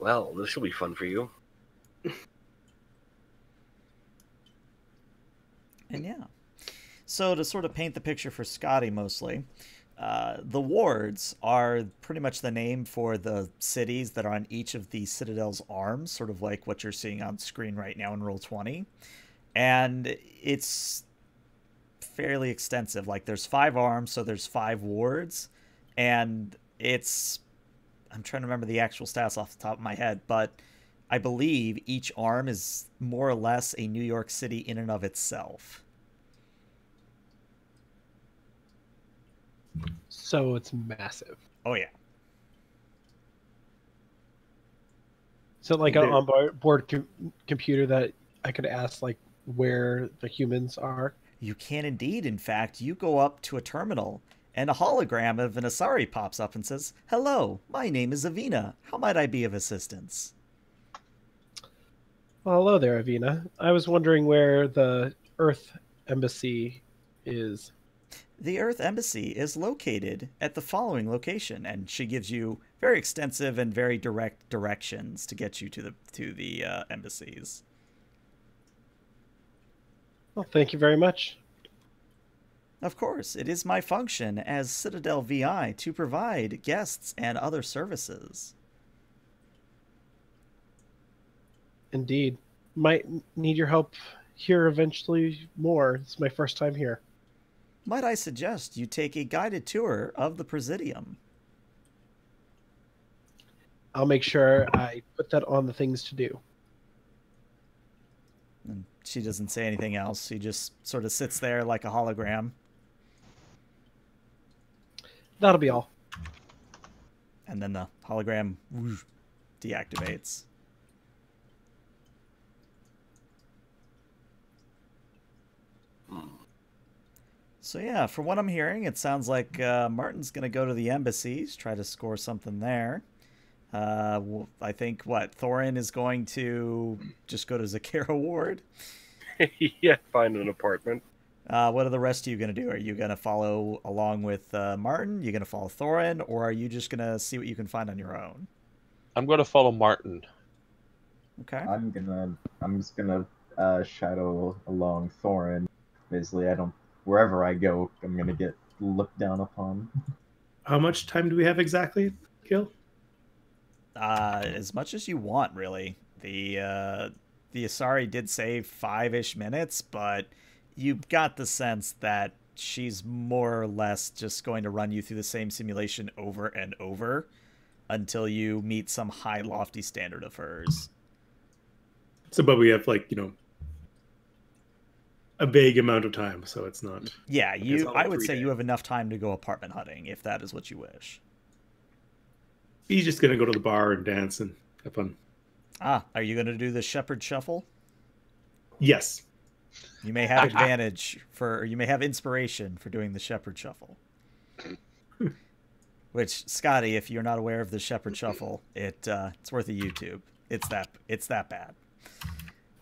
Well, this will be fun for you. And yeah, so to sort of paint the picture for Scotty mostly, the wards are pretty much the name for the cities that are on each of the Citadel's arms, sort of like what you're seeing on screen right now in Roll20. And it's fairly extensive. Like, there's 5 arms, so there's 5 wards. And it's, I'm trying to remember the actual stats off the top of my head, but I believe each arm is more or less a New York City in and of itself. So it's massive. Oh, yeah. So, like, an onboard computer that I could ask, like, where the humans are? You can indeed. In fact, you go up to a terminal, and a hologram of an Asari pops up and says, "Hello, my name is Avina. How might I be of assistance?" Well, hello there, Avina. I was wondering where the Earth Embassy is. The Earth Embassy is located at the following location, and she gives you very extensive and very direct directions to get you to the embassies. Well, thank you very much. Of course, it is my function as Citadel VI to provide guests and other services. Indeed. Might need your help here eventually more. It's my first time here. Might I suggest you take a guided tour of the Presidium? I'll make sure I put that on the things to do. And she doesn't say anything else. She just sort of sits there like a hologram. That'll be all. And then the hologram deactivates. So yeah, from what I'm hearing, it sounds like Martin's going to go to the embassies, try to score something there. I think, what, Thorin is going to just go to Zakera Ward? Yeah, find an apartment. What are the rest of you going to do? Are you going to follow along with Martin? You going to follow Thorin? Or are you just going to see what you can find on your own? I'm going to follow Martin. Okay. I'm just going to shadow along Thorin. Basically, I don't... Wherever I go, I'm going to get looked down upon. How much time do we have exactly, Gil? As much as you want, really. The Asari did say 5-ish minutes, but you got the sense that she's more or less just going to run you through the same simulation over and over until you meet some high, lofty standard of hers. So, but we have, like, you know, a vague amount of time, so it's not... Yeah, you. I would say you have enough time to go apartment hunting, if that is what you wish. He's just going to go to the bar and dance and have fun. Ah, are you going to do the shepherd shuffle? Yes. You may have advantage for... Or you may have inspiration for doing the shepherd shuffle. Which, Scotty, if you're not aware of the shepherd shuffle, it's worth a YouTube. It's that bad.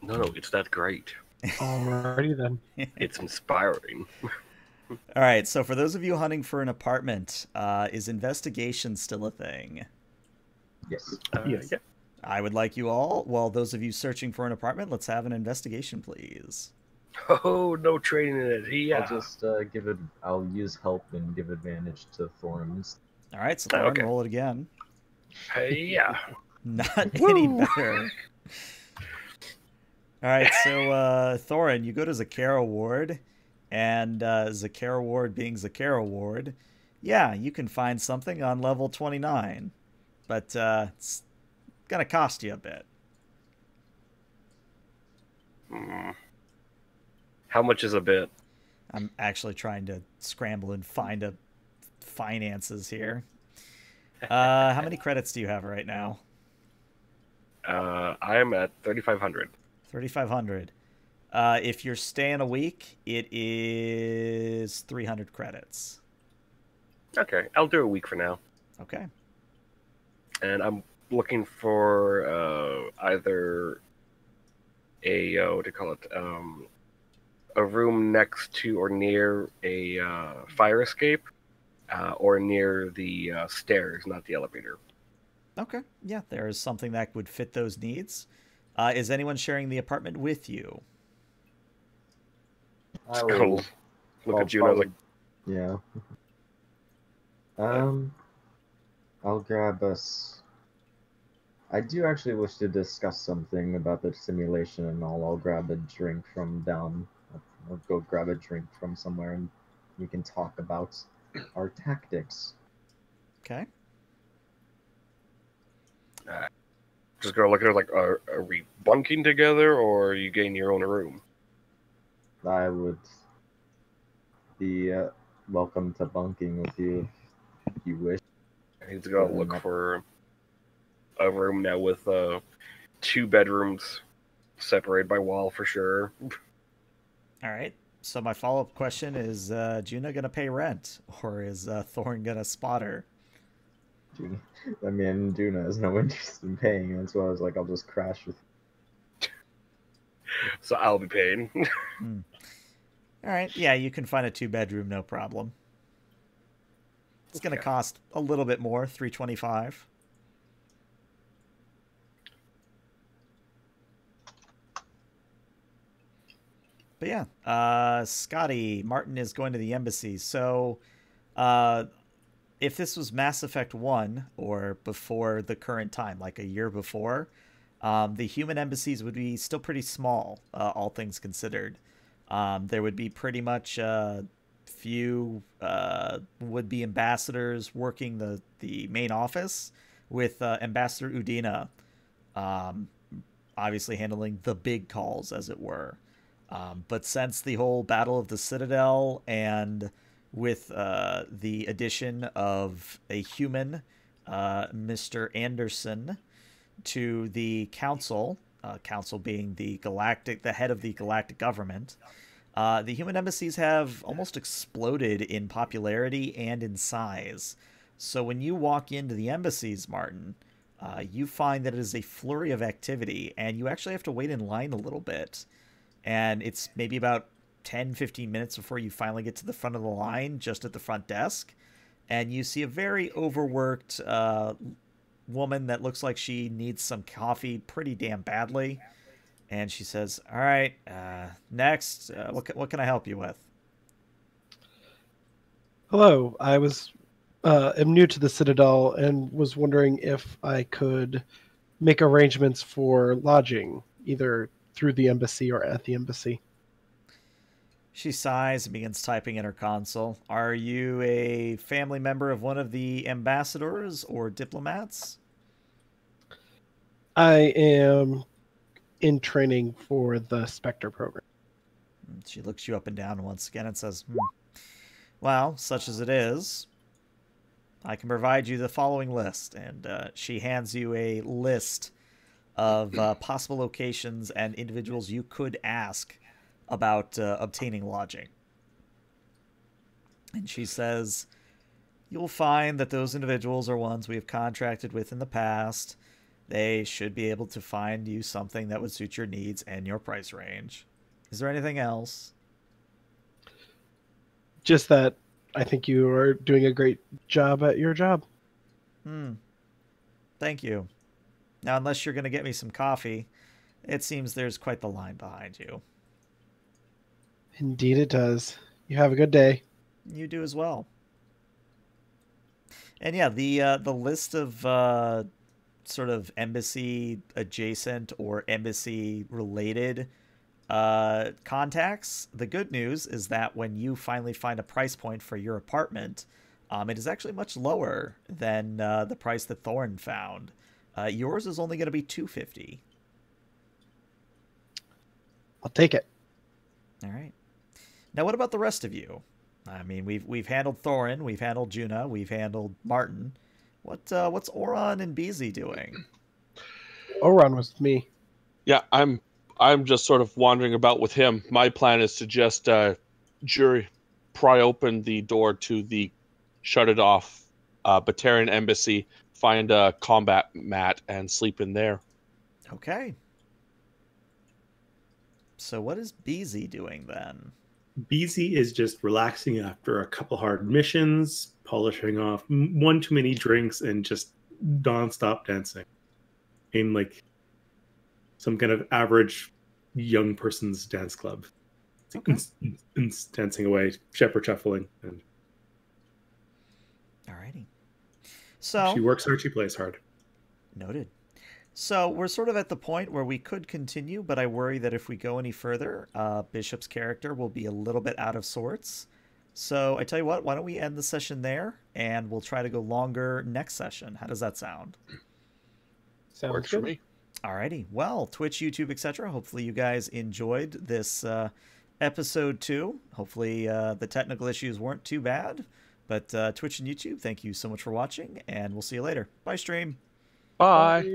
No, it's that great. Alrighty then. It's inspiring. All right, so for those of you hunting for an apartment, is investigation still a thing? Yes. Yeah. I would like you all, well, those of you searching for an apartment, let's have an investigation, please. Oh, no training in it. Yeah. I'll just give it, I'll use help and give advantage to Thorns. All right, so Thorin, roll it again. Yeah. Not any better. All right, so Thorin, you go to Zakera Ward, and Zakera Ward being Zakera Ward, yeah, you can find something on level 29, but it's going to cost you a bit. How much is a bit? I'm actually trying to scramble and find a finances here. How many credits do you have right now? I am at 3,500. 3,500. If you're staying a week, it is 300 credits. Okay, I'll do a week for now. Okay. And I'm looking for either a what do you call it? A room next to or near a fire escape, or near the stairs, not the elevator. Okay. Yeah, there is something that would fit those needs. Is anyone sharing the apartment with you? Cool. Look at Juno. Like... Yeah. I'll grab us. I do actually wish to discuss something about the simulation and all. I'll grab a drink from down. I'll go grab a drink from somewhere, and we can talk about our tactics. Okay. Just gonna look at her like, are we bunking together, or are you getting your own room? I would be welcome to bunking with you if you wish. He's gonna look for a room now with 2 bedrooms separated by wall for sure. All right. So my follow-up question is: Juna gonna pay rent, or is Thorin gonna spot her? I mean, Juna has no interest in paying, and so I was like, I'll just crash with you. So I'll be paying. All right, yeah, you can find a 2-bedroom, no problem. It's going to cost a little bit more, $325. But yeah, Scotty, Martin is going to the embassy, so... If this was Mass Effect 1 or before the current time, like a year before, The human embassies would be still pretty small, all things considered. There would be pretty much few would-be ambassadors working the main office, with Ambassador Udina obviously handling the big calls, as it were. But since the whole Battle of the Citadel, and with the addition of a human, Mr. Anderson, to the council, council being the head of the galactic government, the human embassies have almost exploded in popularity and in size. So when you walk into the embassies, Martin, you find that it is a flurry of activity, and you actually have to wait in line a little bit. And it's maybe about 10-15 minutes before you finally get to the front of the line, just at the front desk. And you see a very overworked woman that looks like she needs some coffee pretty damn badly. And she says, all right, next, what can I help you with? Hello, I am new to the Citadel and was wondering if I could make arrangements for lodging, either through the embassy or at the embassy. She sighs and begins typing in her console. Are you a family member of one of the ambassadors or diplomats? I am in training for the Spectre program. She looks you up and down once again and says, well, such as it is, I can provide you the following list. And she hands you a list of possible locations and individuals you could ask about obtaining lodging. And she says, you'll find that those individuals are ones we have contracted with in the past. They should be able to find you something that would suit your needs and your price range. Is there anything else? Just that I think you are doing a great job at your job. Thank you. Now, unless you're going to get me some coffee, it seems there's quite the line behind you. Indeed it does. You have a good day. You do as well. And yeah, the list of sort of embassy adjacent or embassy related contacts. The good news is that when you finally find a price point for your apartment, it is actually much lower than the price that Thorin found. Yours is only going to be $250. I'll take it. All right. Now, what about the rest of you? I mean, we've handled Thorin, we've handled Juna, we've handled Martin. What's Oran and Beezy doing? Oran was with me. Yeah, I'm just sort of wandering about with him. My plan is to just pry open the door to the shut-it-off Batarian embassy, find a combat mat, and sleep in there. Okay. So what is Beezy doing then? Beezy is just relaxing after a couple hard missions, polishing off one too many drinks, and just non-stop dancing. In like some kind of average young person's dance club. Okay. Dancing away, shepherd shuffling. And... Alrighty. So she works hard, she plays hard. Noted. So we're sort of at the point where we could continue, but I worry that if we go any further, Bishop's character will be a little bit out of sorts. So I tell you what, why don't we end the session there, and we'll try to go longer next session. How does that sound? Sounds good. For me. Alrighty. Well, Twitch, YouTube, etc. Hopefully you guys enjoyed this episode 2. Hopefully the technical issues weren't too bad. But Twitch and YouTube, thank you so much for watching, and we'll see you later. Bye, stream. Bye. Bye.